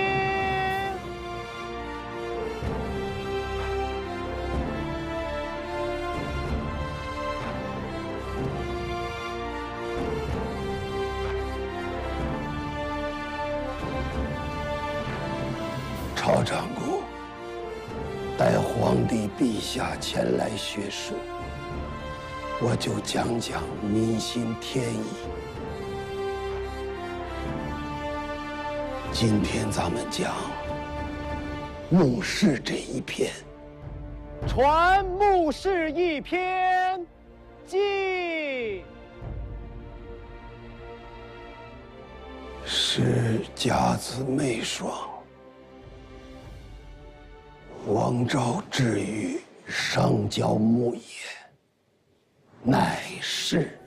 朝长故，待皇帝陛下前来学术，我就讲讲民心天意。今天咱们讲牧誓这一篇，传牧誓一篇，记是甲子媚爽。 王昭至于上交牧也，乃是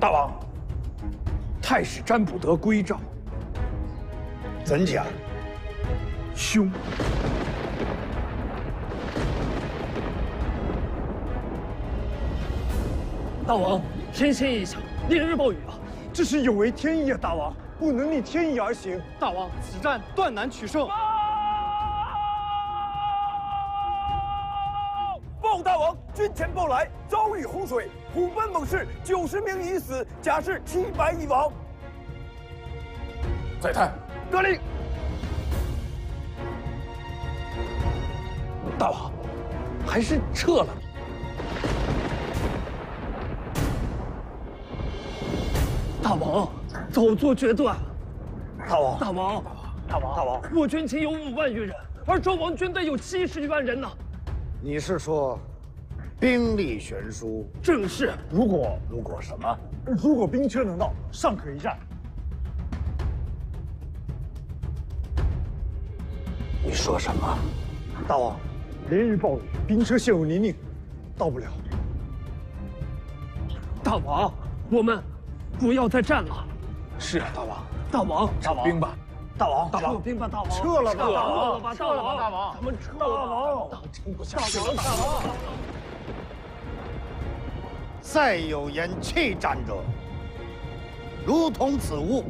大王，太史占卜得归诏，怎讲？凶。大王，天仙异象，连日暴雨啊！这是有违天意啊！大王，不能逆天意而行。大王，此战断难取胜。报大王，军前报来，遭遇洪水。 虎贲猛士九十名已死，甲士七百已亡。再探，得令。大王，还是撤了。大王，早做决断。大王，大王，大王，大王，我军仅有五万余人，而周王军队有七十余万人呢。你是说？ 兵力悬殊，正是。如果如果什么？如果兵车能到，尚可一战。你说什么？大王，连日暴雨，兵车陷入泥泞，到不了。大王，我们不要再战了。是啊，大王，大王，大王，撤兵吧，大王，大王，撤兵吧，大王，撤了吧，大王，撤了吧，大王，咱们撤了，大王，撑不下去了，大王。 再有言弃战者，如同此物。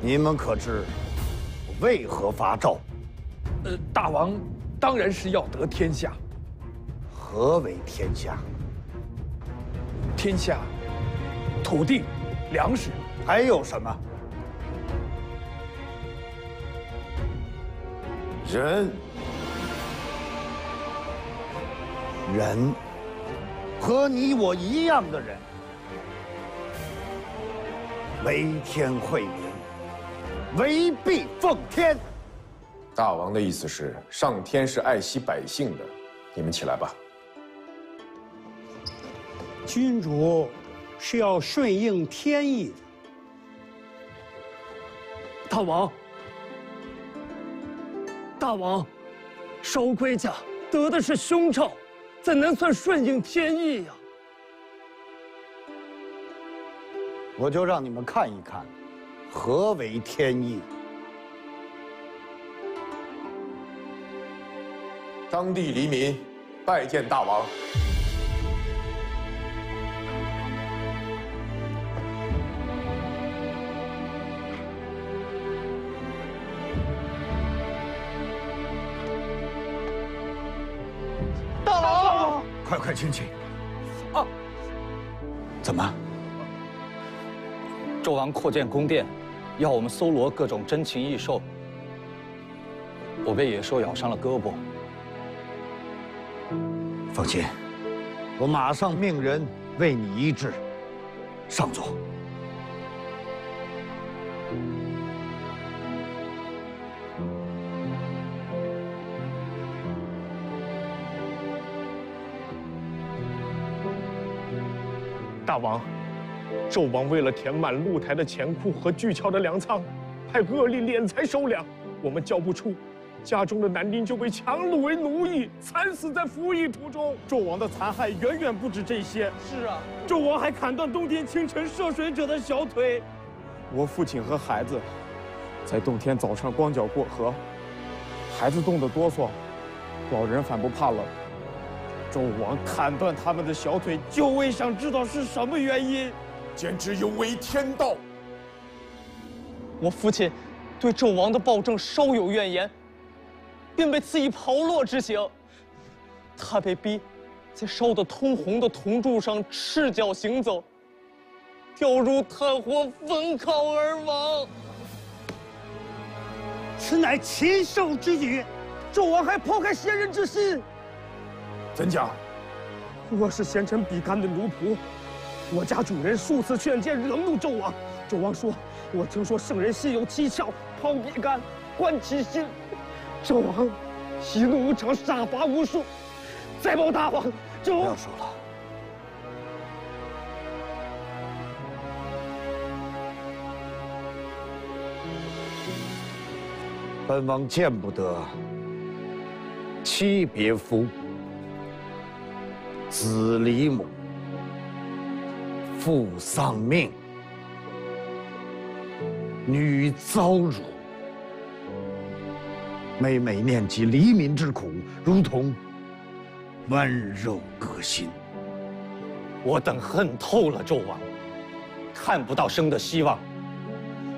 你们可知为何发诏？呃，大王当然是要得天下。何为天下？天下，土地、粮食，还有什么？ 人，人，和你我一样的人，为天惠民，为必奉天。大王的意思是，上天是爱惜百姓的。你们起来吧。君主是要顺应天意的。 大王，大王，收龟甲得的是凶兆，怎能算顺应天意呀？我就让你们看一看，何为天意。当地黎民拜见大王。 快快请起！啊，怎么？纣王扩建宫殿，要我们搜罗各种珍禽异兽。我被野兽咬伤了胳膊。放心，我马上命人为你医治。上座。大王，纣王为了填满露台的钱库和巨樵的粮仓，派恶吏敛财收粮，我们交不出，家中的男丁就被强掳为奴役，惨死在服役途中。纣王的残害远远不止这些。是啊，纣王还砍断冬天清晨涉水者的小腿。我父亲和孩子，在冬天早上光脚过河，孩子冻得哆嗦，老人反不怕冷。 纣王砍断他们的小腿，就为想知道是什么原因，简直有违天道。我父亲对纣王的暴政稍有怨言，便被赐以炮烙之刑。他被逼在烧得通红的铜柱上赤脚行走，掉入炭火焚烤而亡。此乃禽兽之举！纣王还抛开贤人之心。 怎讲？我是贤臣比干的奴仆，我家主人数次劝谏，仍怒纣王。纣王说：“我听说圣人心有七窍，抛比干，观其心。”纣王喜怒无常，杀伐无数。再报大王，纣王不要说了。本王见不得妻别夫。 子离母，父丧命，女遭辱。每每念及黎民之苦，如同剜肉割心。我等恨透了纣王，看不到生的希望，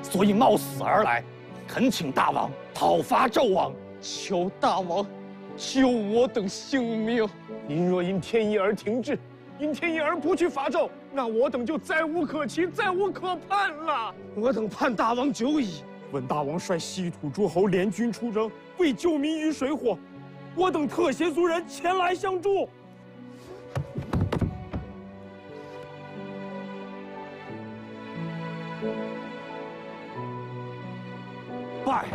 所以冒死而来，恳请大王讨伐纣王，求大王救我等性命。 您若因天意而停滞，因天意而不去伐纣，那我等就再无可期，再无可盼了。我等盼大王久矣。闻大王率西土诸侯联军出征，为救民于水火，我等特携族人前来相助。拜。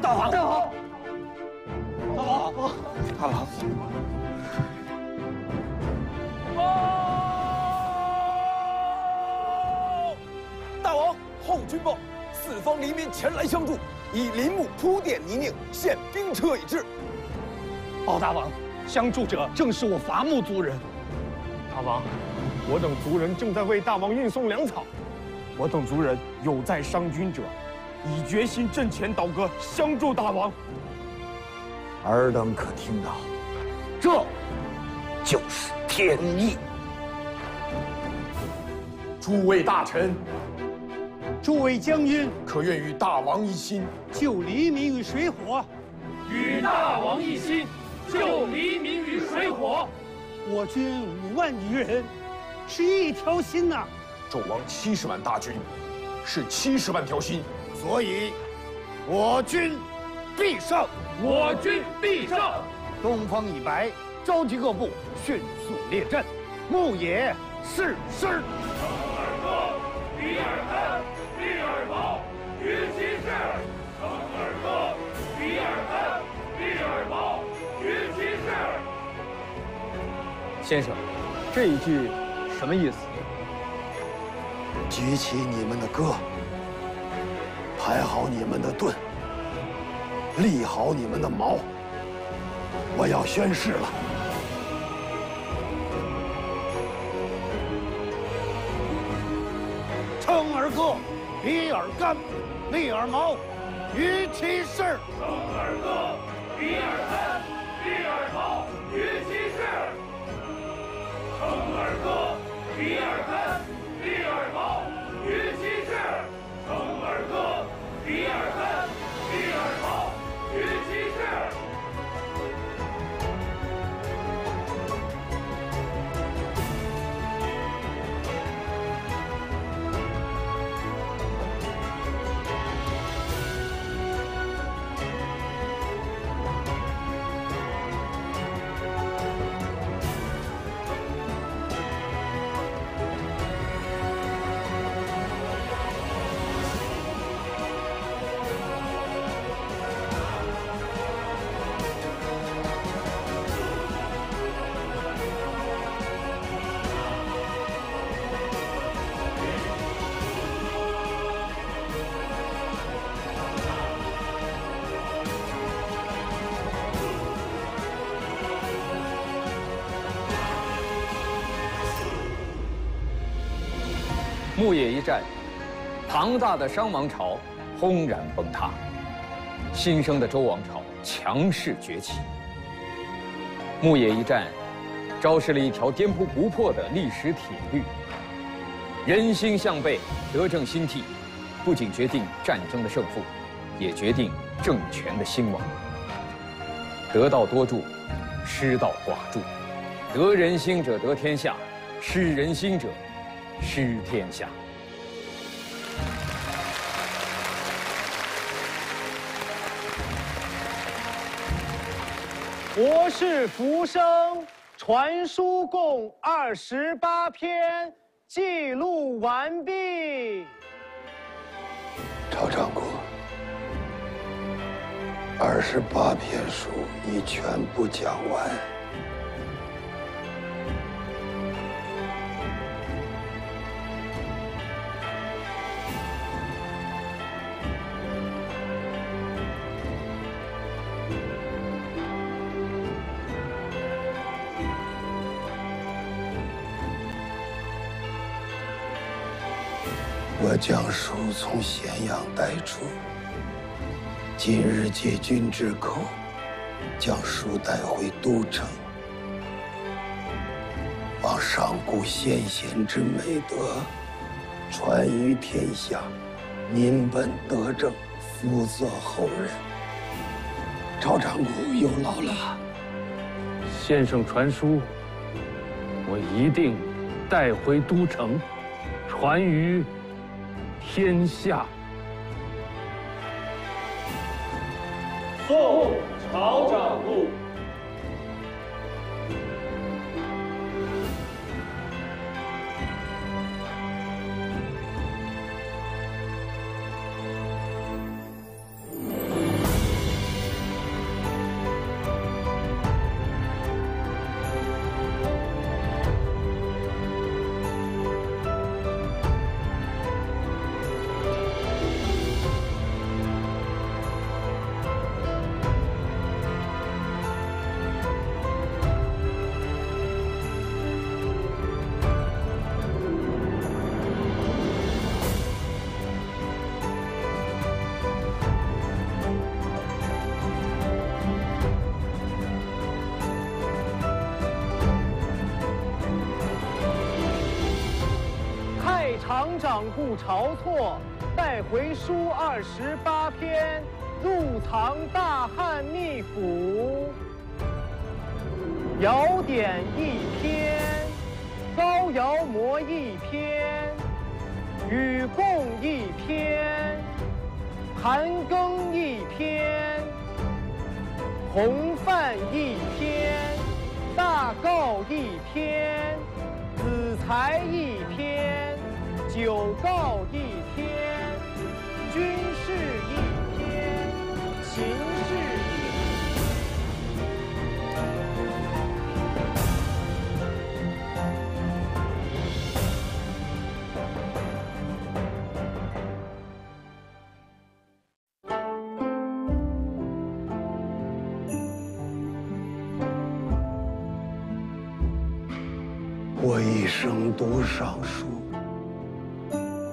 大王，大王，大王，大王，报！大王，后军报，四方黎民前来相助，以林木铺垫泥泞，现兵车已至。报大王，相助者正是我伐木族人。大王，我等族人正在为大王运送粮草。我等族人有在伤军者。 以决心阵前倒戈，相助大王。尔等可听到？这就是天意。诸位大臣，诸位将军，可愿与大王一心，救黎民于水火？与大王一心，救黎民于水火。我军五万余人，是一条心呐、啊。纣王七十万大军，是七十万条心。 所以，我军必胜！我军必胜！东方已白，召集各部，迅速列阵。牧野誓师。成尔戈，抵尔滩，立尔毛，于其事。成尔戈，抵尔滩，立尔毛，于其事。先生，这一句什么意思？举起你们的戈，排好你们的盾，立好你们的矛。 我要宣誓了！成尔戈，比尔干，立尔毛，于其事。成尔戈，比尔干，立尔毛，于其事。成尔戈，比尔干，立尔毛，于其事。成尔戈，比尔干，立尔毛，于其事。 牧野一战，庞大的商王朝轰然崩塌，新生的周王朝强势崛起。牧野一战，昭示了一条颠扑不破的历史铁律：人心向背，德政兴替，不仅决定战争的胜负，也决定政权的兴亡。得道多助，失道寡助；得人心者得天下，失人心者。 失天下。国士福生传书共二十八篇，记录完毕。赵长国，二十八篇书你全部讲完。 我将书从咸阳带出，今日借君之口，将书带回都城，望上古先贤之美德传于天下，民本德政，辅佐后人。赵长谷有劳了，先生传书，我一定带回都城，传于。 天下，送朝长故。长故晁错带回书二十八篇，入藏大汉秘府。尧典一篇，高尧谟一篇，禹贡一篇，韩庚一篇，洪范一篇，大诰一篇，子才一篇，九诰一篇，军事一篇，秦事一篇。 我一生读尚书，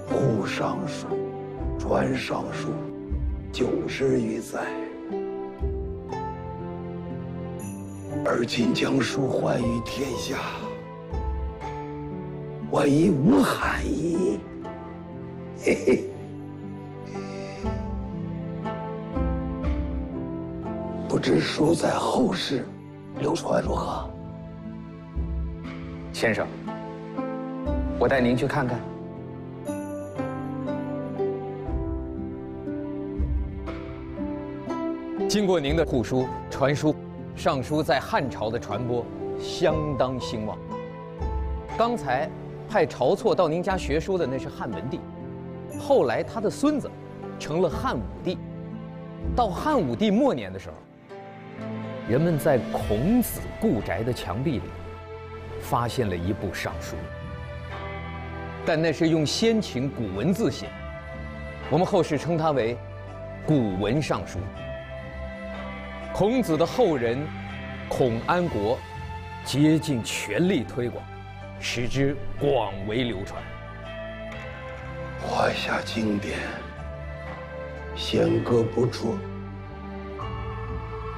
护尚书，传尚书，九十余载。而今将书还于天下，我已无罕矣。嘿嘿。不知书在后世流传如何？ 先生，我带您去看看。经过您的护书、传书，尚书在汉朝的传播相当兴旺。刚才派晁错到您家学书的那是汉文帝，后来他的孙子成了汉武帝。到汉武帝末年的时候，人们在孔子故宅的墙壁里。 发现了一部尚书，但那是用先秦古文字写，我们后世称它为古文尚书。孔子的后人孔安国竭尽全力推广，使之广为流传。华夏经典，弦歌不辍。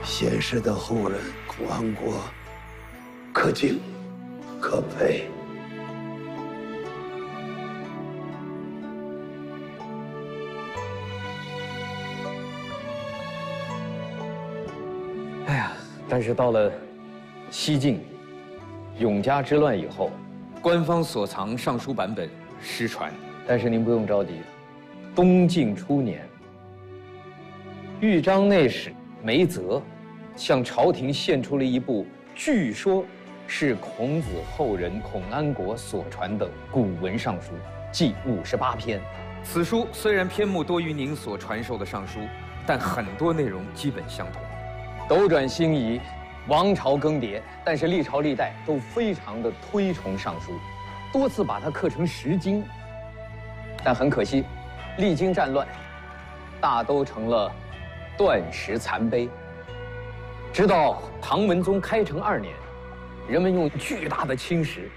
贤士的后人孔安国，可敬。 可佩。哎呀，但是到了西晋永嘉之乱以后，官方所藏尚书版本失传。但是您不用着急，东晋初年，豫章内史梅泽向朝廷献出了一部据说。 是孔子后人孔安国所传的古文尚书，计五十八篇。此书虽然篇目多于您所传授的尚书，但很多内容基本相同。斗转星移，王朝更迭，但是历朝历代都非常的推崇尚书，多次把它刻成石经。但很可惜，历经战乱，大都成了断石残碑。直到唐文宗开成二年。 人们用巨大的青石，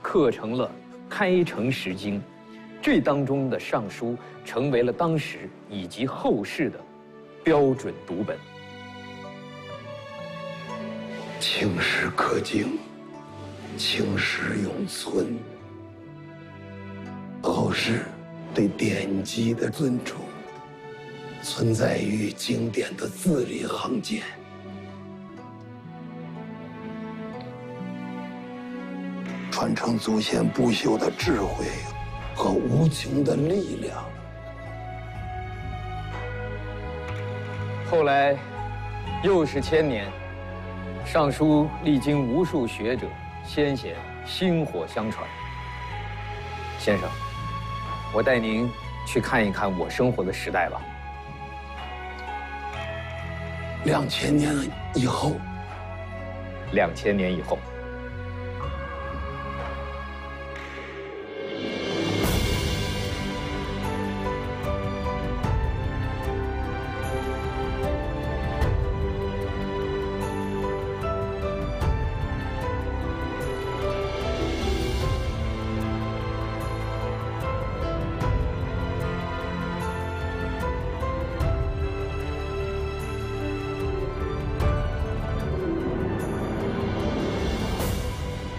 刻成了《开城石经》，这当中的尚书成为了当时以及后世的标准读本。青史可敬，青史永存。后世对典籍的尊重，存在于经典的字里行间。 传承祖先不朽的智慧和无穷的力量。后来，又是千年，尚书历经无数学者先贤薪火相传。先生，我带您去看一看我生活的时代吧。两千年以后。两千年以后。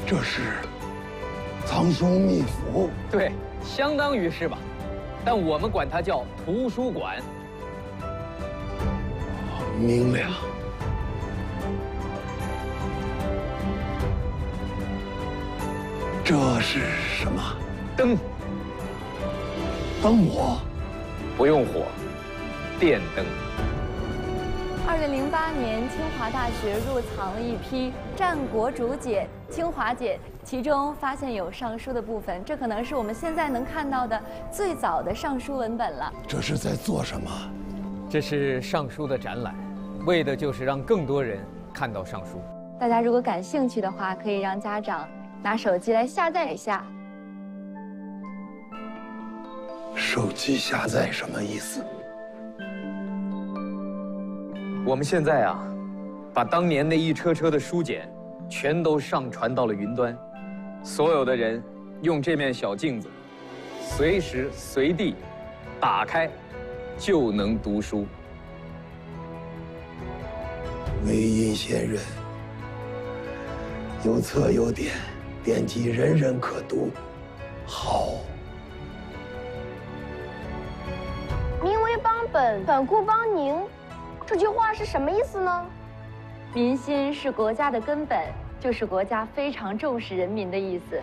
这是藏书秘府，对，相当于是吧，但我们管它叫图书馆。明亮。这是什么？灯。灯火。不用火，电灯。二零零八年，清华大学入藏了一批战国竹简、清华简，其中发现有尚书的部分，这可能是我们现在能看到的最早的尚书文本了。这是在做什么？这是尚书的展览，为的就是让更多人看到尚书。大家如果感兴趣的话，可以让家长拿手机来下载一下。 手机下载什么意思？我们现在啊，把当年那一车车的书简，全都上传到了云端，所有的人用这面小镜子，随时随地打开，就能读书。韦应先人有册有典，典籍人人可读，好。 本本固邦宁，这句话是什么意思呢？民心是国家的根本，就是国家非常重视人民的意思。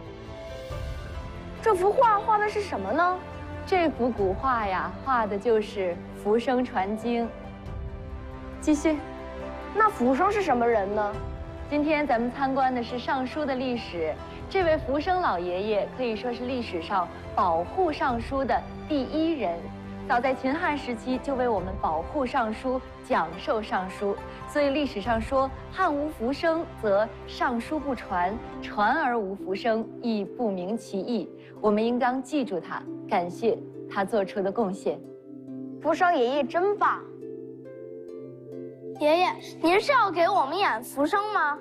这幅画画的是什么呢？这幅古画呀，画的就是福生传经。继续，那福生是什么人呢？今天咱们参观的是尚书的历史，这位福生老爷爷可以说是历史上保护尚书的第一人。 早在秦汉时期就为我们保护尚书、讲授尚书，所以历史上说汉无福生，则尚书不传；传而无福生，亦不明其意。我们应当记住他，感谢他做出的贡献。福生爷爷真棒！爷爷，您是要给我们演福生吗？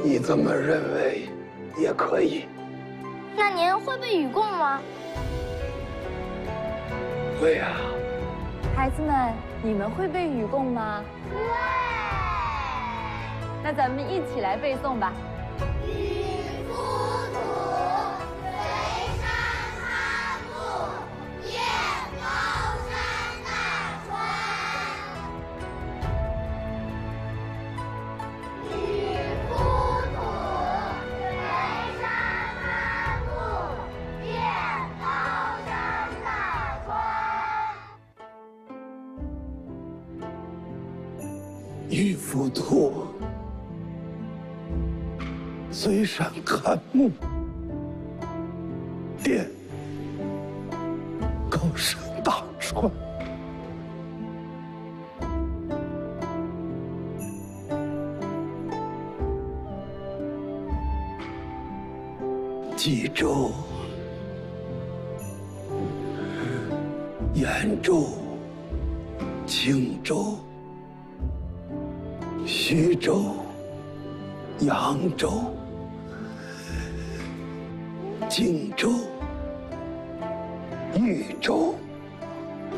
你这么认为也可以。那您会背《禹贡》吗？会呀、啊。孩子们，你们会背《禹贡》吗？会。那咱们一起来背诵吧。 玉斧兔，随山砍木，殿高升大川。冀州、兖州、青州。 徐州、扬州、荆州、豫州、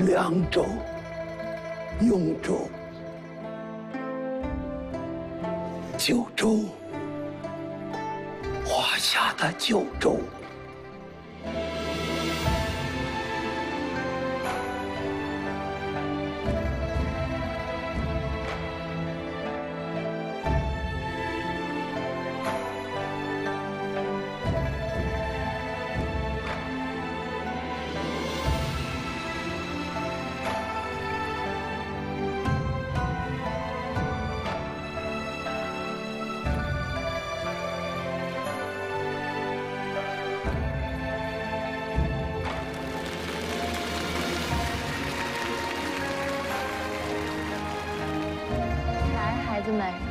凉州、雍州、九州，华夏的九州。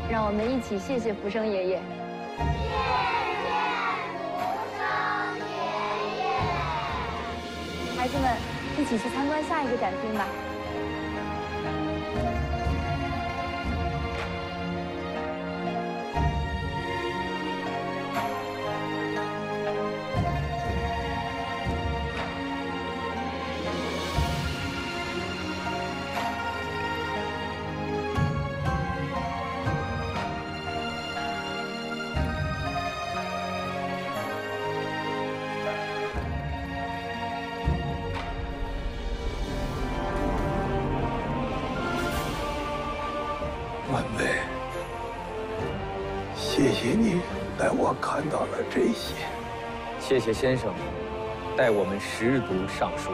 让我们一起谢谢福生爷爷。谢谢福生爷爷。孩子们，一起去参观下一个展厅吧。晚辈，谢谢你。带我看到了这些。谢谢先生，待我们识读上书。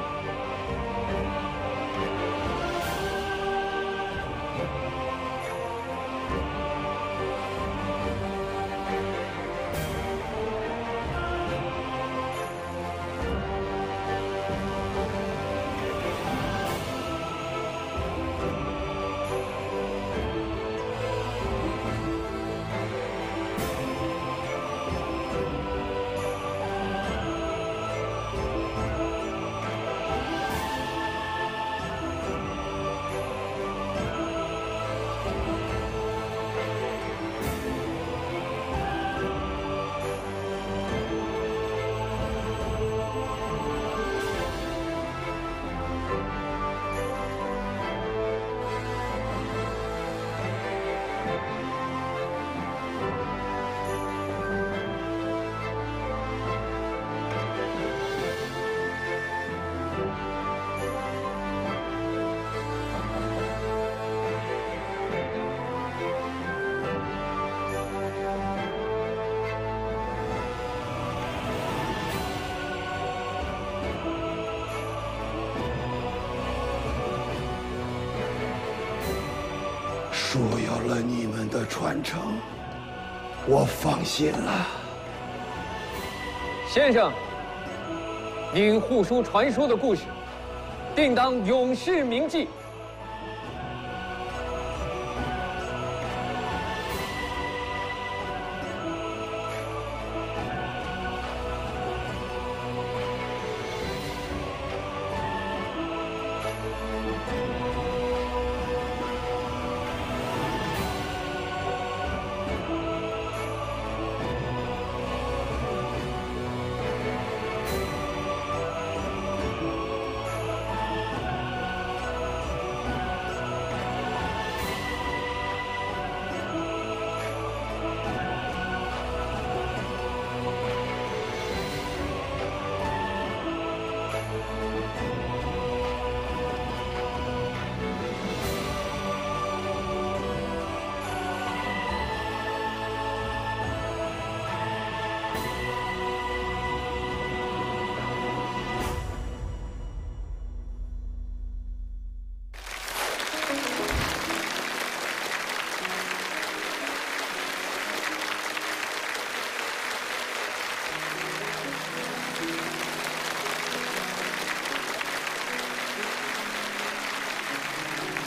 主有了你们的传承，我放心了。先生，您护书传书的故事，定当永世铭记。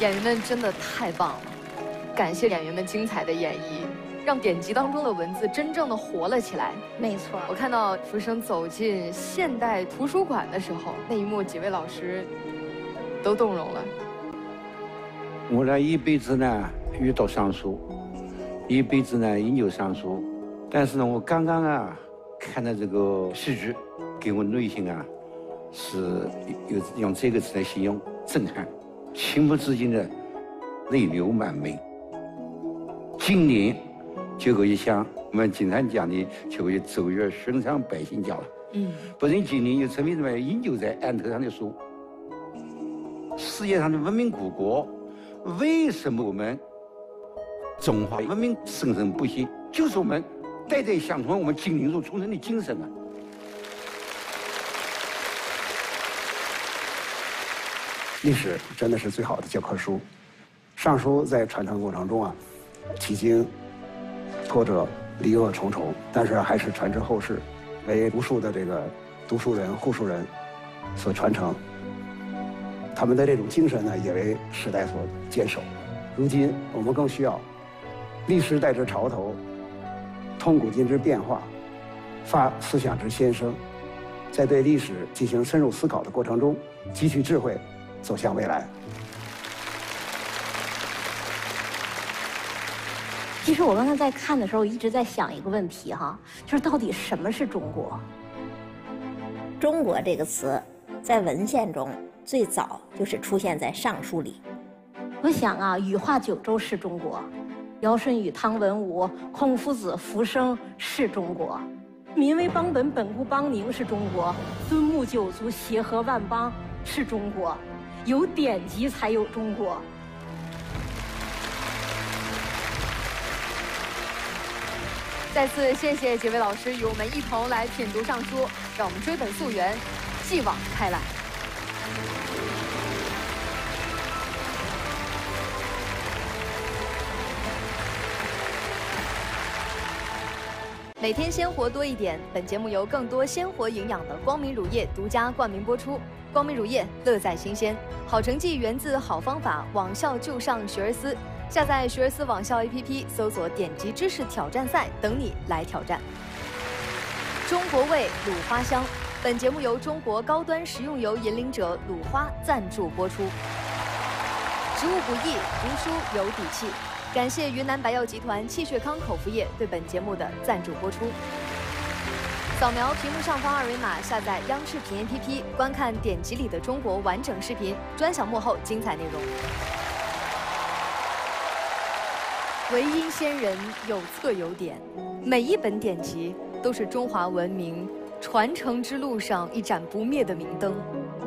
演员们真的太棒了，感谢演员们精彩的演绎，让典籍当中的文字真正的活了起来。没错，我看到福生走进现代图书馆的时候，那一幕几位老师都动容了。我呢一辈子呢遇到尚书，一辈子呢研究尚书，但是呢我刚刚啊看到这个戏剧，给我内心啊是有用这个词来形容震撼。 情不自禁的泪流满面。今年就可以像我们经常讲的，就可以走入寻常百姓家了。嗯，不然今年有陈明文研究在案头上的书，世界上的文明古国，为什么我们中华文明生生不息？就是我们代代相传，我们经历中传承的精神啊。 历史真的是最好的教科书，尚书在传承过程中啊，几经挫折、离恶重重，但是还是传至后世，为无数的这个读书人、护书人所传承。他们的这种精神呢，也为时代所坚守。如今我们更需要历史代之潮头，通古今之变化，发思想之先声，在对历史进行深入思考的过程中，汲取智慧。 走向未来。其实我刚才在看的时候，一直在想一个问题哈，就是到底什么是中国？中国这个词在文献中最早就是出现在《尚书》里。我想啊，禹化九州是中国，尧舜禹汤文武孔夫子福生是中国，民为邦本，本固邦宁是中国，敦睦九族，协和万邦是中国。 有典籍才有中国。再次谢谢几位老师与我们一同来品读尚书，让我们追本溯源，继往开来。 每天鲜活多一点，本节目由更多鲜活营养的光明乳业独家冠名播出。光明乳业，乐在新鲜。好成绩源自好方法，网校就上学而思。下载学而思网校 A P P， 搜索点击知识挑战赛，等你来挑战。中国味鲁花香，本节目由中国高端食用油引领者鲁花赞助播出。食物不易，读书有底气。 感谢云南白药集团气血康口服液对本节目的赞助播出。扫描屏幕上方二维码，下载央视频 A P P， 观看典籍里的中国完整视频，专享幕后精彩内容。唯因先人有册有典，每一本典籍都是中华文明传承之路上一盏不灭的明灯，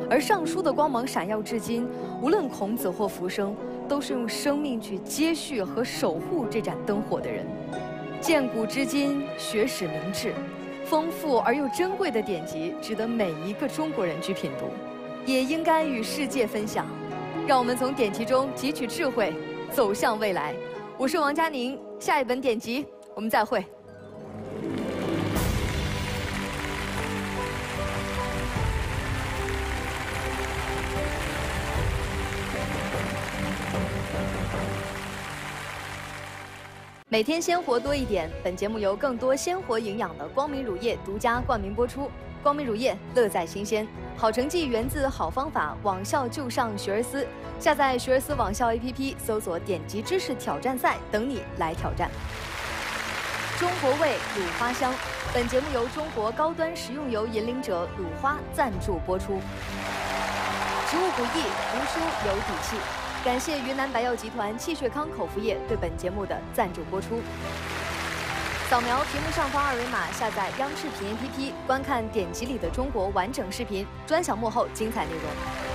而尚书的光芒闪耀至今，无论孔子或浮生。 都是用生命去接续和守护这盏灯火的人。见古知今，学史明志，丰富而又珍贵的典籍，值得每一个中国人去品读，也应该与世界分享。让我们从典籍中汲取智慧，走向未来。我是王佳宁，下一本典籍，我们再会。 每天鲜活多一点，本节目由更多鲜活营养的光明乳业独家冠名播出。光明乳业，乐在新鲜。好成绩源自好方法，网校就上学而思。下载学而思网校 A P P， 搜索点击知识挑战赛，等你来挑战。中国味鲁花香，本节目由中国高端食用油引领者鲁花赞助播出。食物不易，读书有底气。 感谢云南白药集团气血康口服液对本节目的赞助播出。扫描屏幕上方二维码，下载央视频 A P P， 观看典籍里的中国完整视频，专享幕后精彩内容。